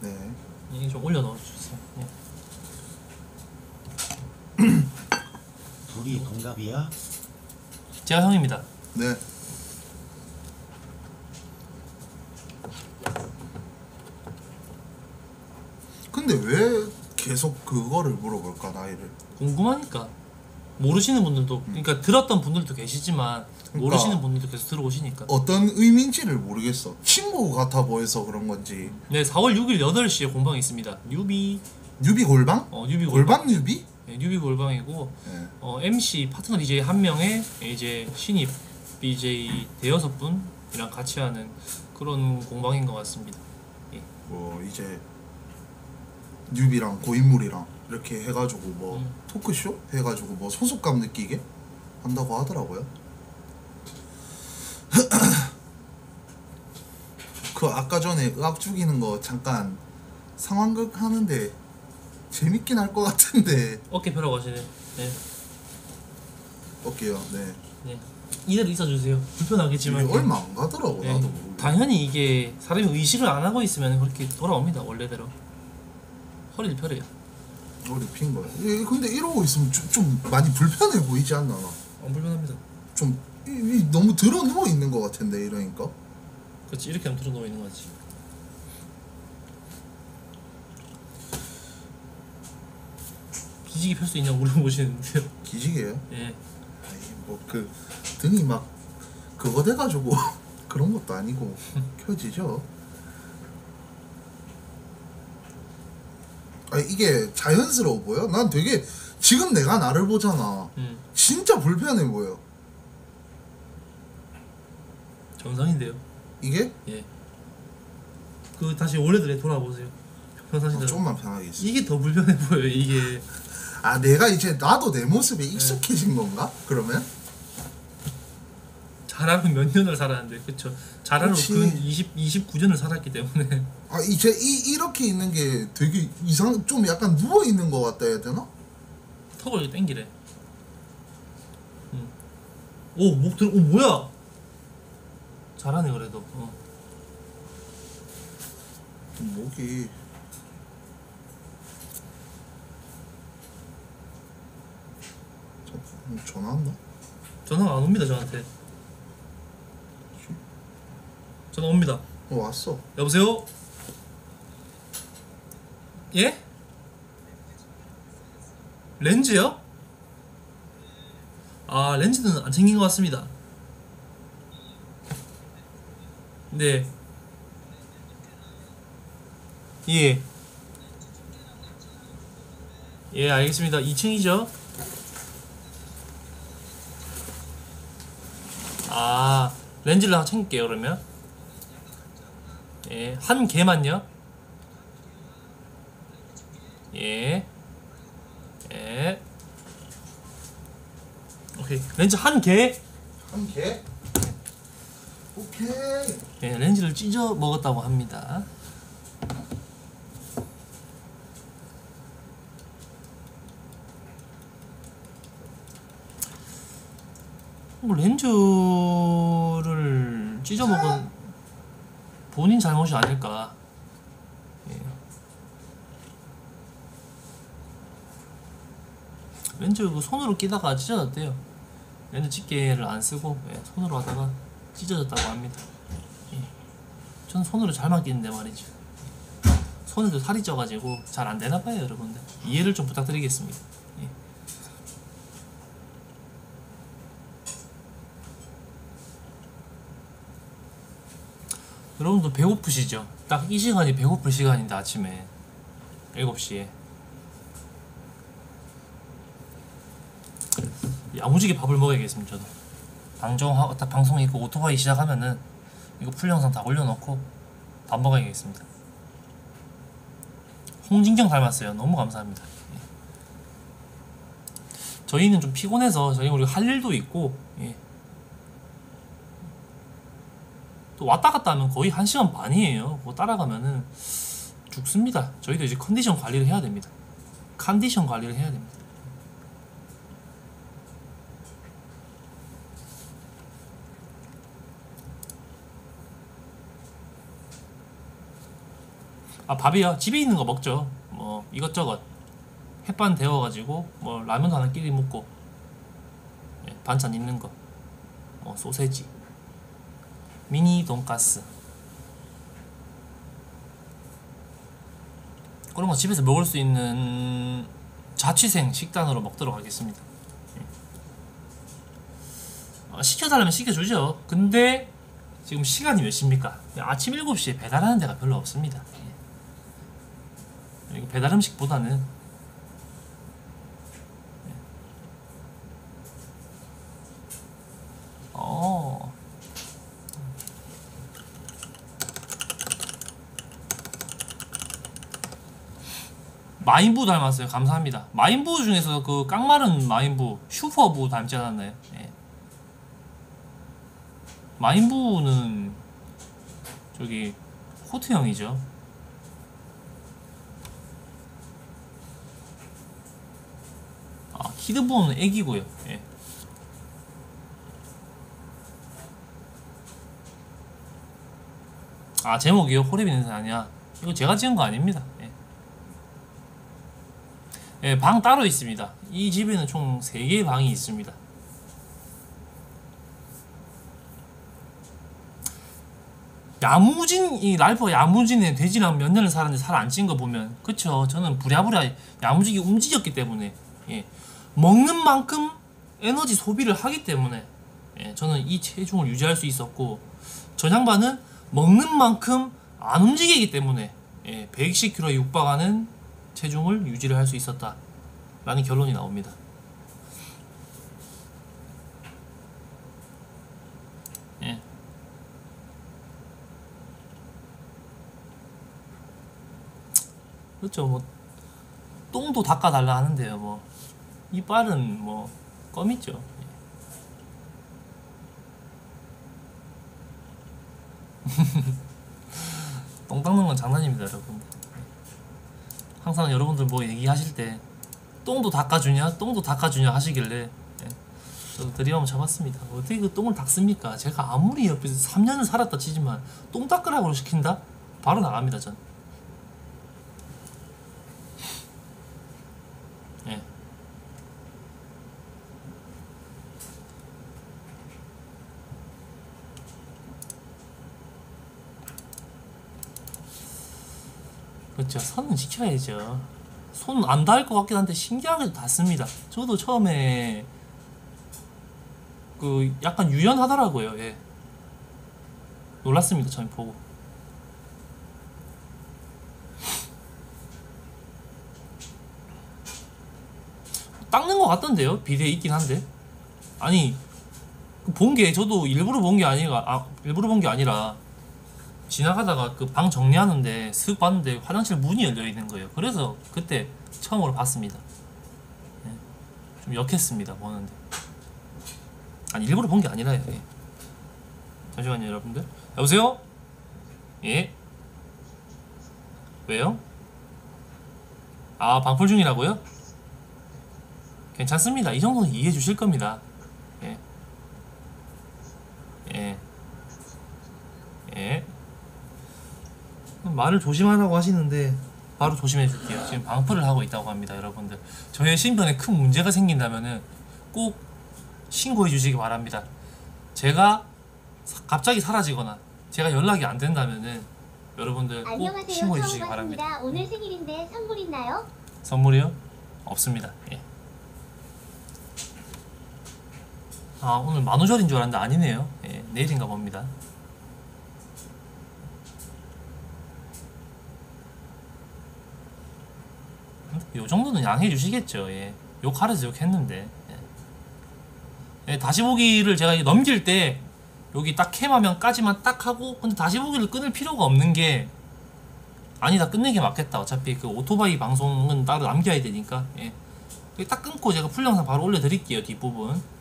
네. 이게 좀 올려 넣어 주세요. 네. 둘이 동갑이야? 제가 형입니다. 네. 근데 왜 계속 그거를 물어볼까 나이를? 궁금하니까. 모르시는 분들도 그러니까 들었던 분들도 계시지만 모르시는 분들도 계속 들어오시니까 어떤 의미인지를 모르겠어. 친구 같아 보여서 그런 건지. 네, 4월 6일 8시에 공방이 있습니다. 뉴비 골방? 뉴비 골방 뉴비? 네, 뉴비 골방이고 네. MC 파트너 DJ 한 명에 이제 신입 BJ 대여섯 분이랑 같이 하는 그런 공방인 것 같습니다. 예. 이제 뉴비랑 고인물이랑 이렇게 해가지고 뭐 토크쇼 해가지고 뭐 소속감 느끼게 한다고 하더라고요. 그 아까 전에 악 죽이는 거 잠깐 상황극 하는데 재밌긴 할 것 같은데. 어깨 펴라고 하시네. 네. 어깨요. 네. 네. 이대로 있어주세요. 불편하겠지만. 얼마 안 가더라고. 네. 나도 모르고. 당연히 이게 사람이 의식을 안 하고 있으면 그렇게 돌아옵니다 원래대로. 허리를 펴래요. 허리 핀 거야. 예, 근데 이러고 있으면 좀 많이 불편해 보이지 않나? 안 불편합니다. 좀 너무 들어 누워 있는 것 같은데 이러니까. 그렇지 이렇게 하면 들어 누워 있는 거지. 기지개 펼 수 있냐고 물어보시는데요. 기지개요? 예. 아니 뭐 그 등이 막 그거 돼가지고 그런 것도 아니고 켜지죠. 아 이게 자연스러워 보여? 난 되게 지금 내가 나를 보잖아. 진짜 불편해 보여. 정상인데요. 이게? 예. 그 다시 원래대로 돌아보세요. 편하시더라고요. 조금만 편하게 있어. 이게 더 불편해 보여요. 이게. 아 내가 이제 나도 내 모습에 익숙해진 건가? 그러면? 자라는 몇 년을 살았는데 그쵸? 자라로 근 29년을 살았기 때문에 아 이제 이렇게 있는 게 되게 이상 좀 약간 누워 있는 거 같다 해야 되나? 턱을 당기래. 오 목 들어. 오 뭐야? 잘하네 그래도. 목이 전화 왔나? 전화가 안 옵니다 저한테. 전화 옵니다. 왔어. 여보세요? 예? 렌즈요? 아, 렌즈는 안 챙긴 것 같습니다. 네. 예. 예, 알겠습니다. 2층이죠? 아, 렌즈를 하나 챙길게요, 그러면. 예, 한 개만요? 예. 예. 오케이. 렌즈 한 개! 한 개? 오케이. 예, 렌즈를 찢어 먹었다고 합니다. 뭐 렌즈를 찢어 먹은 본인 잘못이 아닐까. 예. 렌즈 그 손으로 끼다가 찢어졌대요. 렌즈 집게를 안 쓰고 예, 손으로 하다가 찢어졌다고 합니다. 예. 저는 손으로 잘만 끼는데 말이죠. 손에도 살이 쪄가지고 잘 안 되나 봐요, 여러분들. 이해를 좀 부탁드리겠습니다. 예. 여러분도 배고프시죠? 딱 이 시간이 배고플 시간인데 아침에 7시에 야무지게 밥을 먹어야겠습니다. 저도 방정하고 딱 방송 있고 오토바이 시작하면은 이거 풀 영상 다 올려놓고 밥 먹어야겠습니다. 홍진경 닮았어요. 너무 감사합니다. 저희는 좀 피곤해서 우리 할 일도 있고 예. 왔다 갔다 하면 거의 1시간 반이에요. 그거 따라가면은 죽습니다. 저희도 이제 컨디션 관리를 해야 됩니다. 컨디션 관리를 해야 됩니다. 아, 밥이요. 집에 있는 거 먹죠. 뭐 이것저것 햇반 데워가지고 뭐 라면 하나 끼리 먹고 예, 반찬 있는 거 뭐 소세지 미니 돈가스 그런 거 집에서 먹을 수 있는 자취생 식단으로 먹도록 하겠습니다. 시켜달라면 시켜주죠. 근데 지금 시간이 몇 시입니까? 아침 7시에 배달하는 데가 별로 없습니다. 그리고 배달 음식보다는 마인부 닮았어요. 감사합니다. 마인부 중에서 그 깡마른 마인부 슈퍼부 닮지 않았나요? 예. 마인부는 저기 호트 형이죠. 아 키드부는 애기고요. 예. 아 제목이요? 호랩이 냄새 아니야? 이거 제가 지은 거 아닙니다. 예, 방 따로 있습니다. 이 집에는 총 3개의 방이 있습니다. 야무진, 이 랄퍼 야무진의 돼지랑 몇 년을 살았는데 살 안 찐 거 보면 그쵸, 저는 부랴부랴 야무지게 움직였기 때문에 예, 먹는 만큼 에너지 소비를 하기 때문에 예, 저는 이 체중을 유지할 수 있었고 저 양반은 먹는 만큼 안 움직이기 때문에 예, 110kg에 육박하는 체중을 유지를 할 수 있었다 라는 결론이 나옵니다. 예. 그렇죠. 뭐 똥도 닦아달라 하는데요. 뭐 이빨은 뭐 껌이죠. 똥 닦는 건 장난입니다, 여러분. 항상 여러분들 뭐 얘기하실 때 똥도 닦아주냐? 똥도 닦아주냐? 하시길래 예. 저도 드리엄을 잡았습니다. 어떻게 그 똥을 닦습니까? 제가 아무리 옆에서 3년을 살았다 치지만 똥 닦으라고 시킨다? 바로 나갑니다, 전. 예. 그렇죠. 선은 지켜야죠. 손 안 닿을 것 같긴 한데 신기하게도 닿습니다. 저도 처음에 그 약간 유연하더라고요. 예. 놀랐습니다. 처음에 보고. 닦는 것 같던데요? 비대에 있긴 한데. 아니 본 게 저도 일부러 본 게 아니라 지나가다가 그 방 정리하는데 쓱 봤는데 화장실 문이 열려 있는 거예요. 그래서 그때 처음으로 봤습니다. 네. 좀 역했습니다. 보는데. 아니 일부러 본 게 아니라요. 예. 잠시만요 여러분들. 여보세요? 예? 왜요? 아 방풀 중이라고요? 괜찮습니다. 이 정도는 이해해 주실 겁니다. 예. 예. 예. 말을 조심하라고 하시는데 바로 조심해 줄게요. 지금 방풀을 하고 있다고 합니다. 여러분들 저의 신변에 큰 문제가 생긴다면은 꼭 신고해 주시기 바랍니다. 제가 갑자기 사라지거나 제가 연락이 안 된다면은 여러분들 꼭 신고해 주시기 바랍니다. 오늘 생일인데 선물 있나요? 선물이요? 없습니다. 예. 아 오늘 만우절인 줄 알았는데 아니네요. 예, 내일인가 봅니다. 요 정도는 양해 주시겠죠. 예. 욕하려서 욕했는데. 예. 예, 다시 보기를 제가 넘길 때 여기 딱 캠화면까지만 딱 하고 근데 다시 보기를 끊을 필요가 없는 게 아니다 끝내게 맞겠다. 어차피 그 오토바이 방송은 따로 남겨야 되니까. 예. 여기 딱 끊고 제가 풀 영상 바로 올려드릴게요. 뒷부분.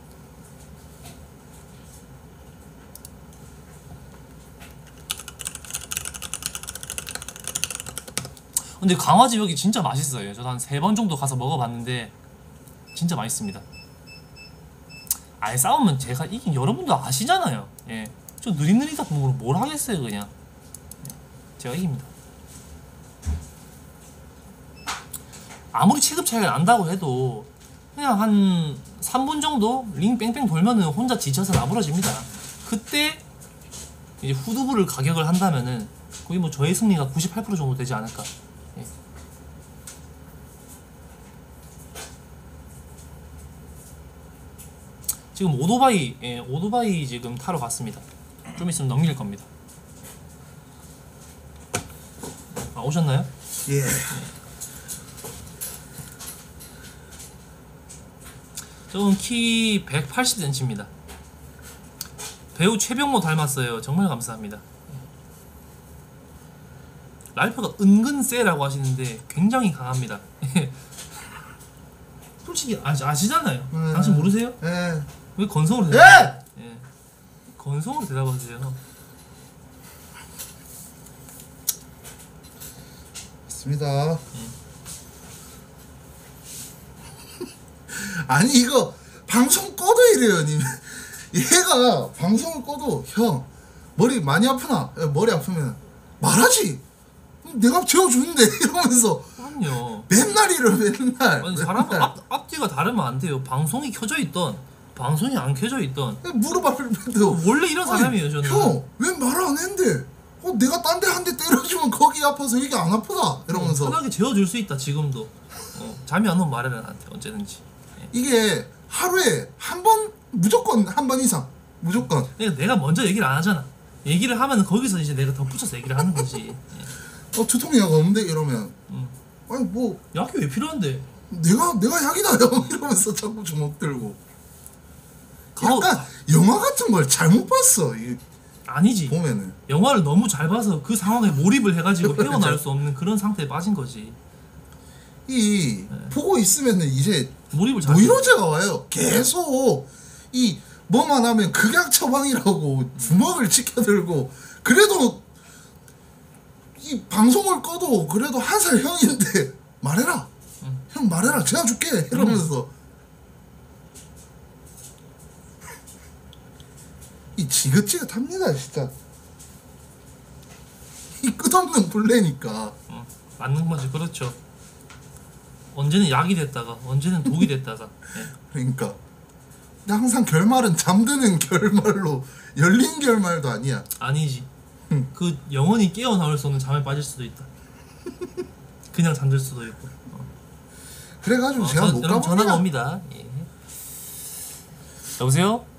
근데 강아지 여기 진짜 맛있어요. 저도 한 3번 정도 가서 먹어봤는데 진짜 맛있습니다. 아예 싸우면 제가 이긴 여러분도 아시잖아요. 예, 좀 느릿느릿한 몸으로 뭘 하겠어요 그냥. 제가 이깁니다. 아무리 체급 차이가 난다고 해도 그냥 한 3분 정도 링 뺑뺑 돌면은 혼자 지쳐서 나부러집니다. 그때 이제 후두부를 가격을 한다면은 거의 뭐 저의 승리가 98% 정도 되지 않을까. 지금 오토바이, 예, 오토바이 지금 타러 갔습니다. 좀 있으면 넘길 겁니다. 아, 오셨나요? 예. 예. 저는 키 180cm입니다. 배우 최병모 닮았어요. 정말 감사합니다. 랄프가 은근 세라고 하시는데 굉장히 강합니다. 솔직히 아시잖아요. 당신 모르세요? 예. 왜 건성으로 대답하세요? 예! 예. 건성으로 대답하세요. 맞습니다. 아니 이거 방송 꺼도 이래요 님. 얘가 방송을 꺼도 형 머리 많이 아프나? 머리 아프면 말하지! 내가 재워주는데 이러면서. 그럼요. 맨날 이러 맨날. 아니 사람은 앞뒤가 다르면 안 돼요. 방송이 켜져 있던 방송이 안 켜져 있던. 무릎 아플때도 원래 이런 사람이에요 저는. 형 왜 말을 안 했는데? 내가 딴 데 한 대 때려주면 거기 아파서 이게 안 아프다 이러면서. 편하게 재워줄 수 있다 지금도. 잠이 안 오면 말해라 나한테 언제든지. 예. 이게 하루에 한 번 무조건 한 번 이상 무조건. 내가 먼저 얘기를 안 하잖아. 얘기를 하면 거기서 이제 내가 덧붙여서 얘기를 하는 거지. 두통이 약 없는데 이러면. 아니 뭐 약이 왜 필요한데? 내가 약이다 형 이러면서 자꾸 주먹 들고. 약간 영화 같은 걸 잘못 봤어. 이 아니지. 보면은 영화를 너무 잘 봐서 그 상황에 몰입을 해가지고 헤어나올 수 없는 그런 상태에 빠진 거지. 이 네. 보고 있으면은 이제 몰입을 잘. 노이로제가 와요. 계속 이 뭐만 하면 극약 처방이라고 주먹을 치켜들고. 그래도 이 방송을 꺼도 그래도 한 살 형인데 말해라. 형 말해라 제가 줄게 이러면서. 이 지긋지긋합니다 진짜. 이 끝없는 굴레니까. 맞는 거지. 그렇죠. 언제는 약이 됐다가 언제는 독이 됐다가. 네. 그러니까 항상 결말은 잠드는 결말로 열린 결말도 아니야. 아니지. 그 영원히 깨어나올 수 없는 잠에 빠질 수도 있다. 그냥 잠들 수도 있고. 그래가지고 제가 못 가봅니다. 전화가 옵니다. 예. 여보세요?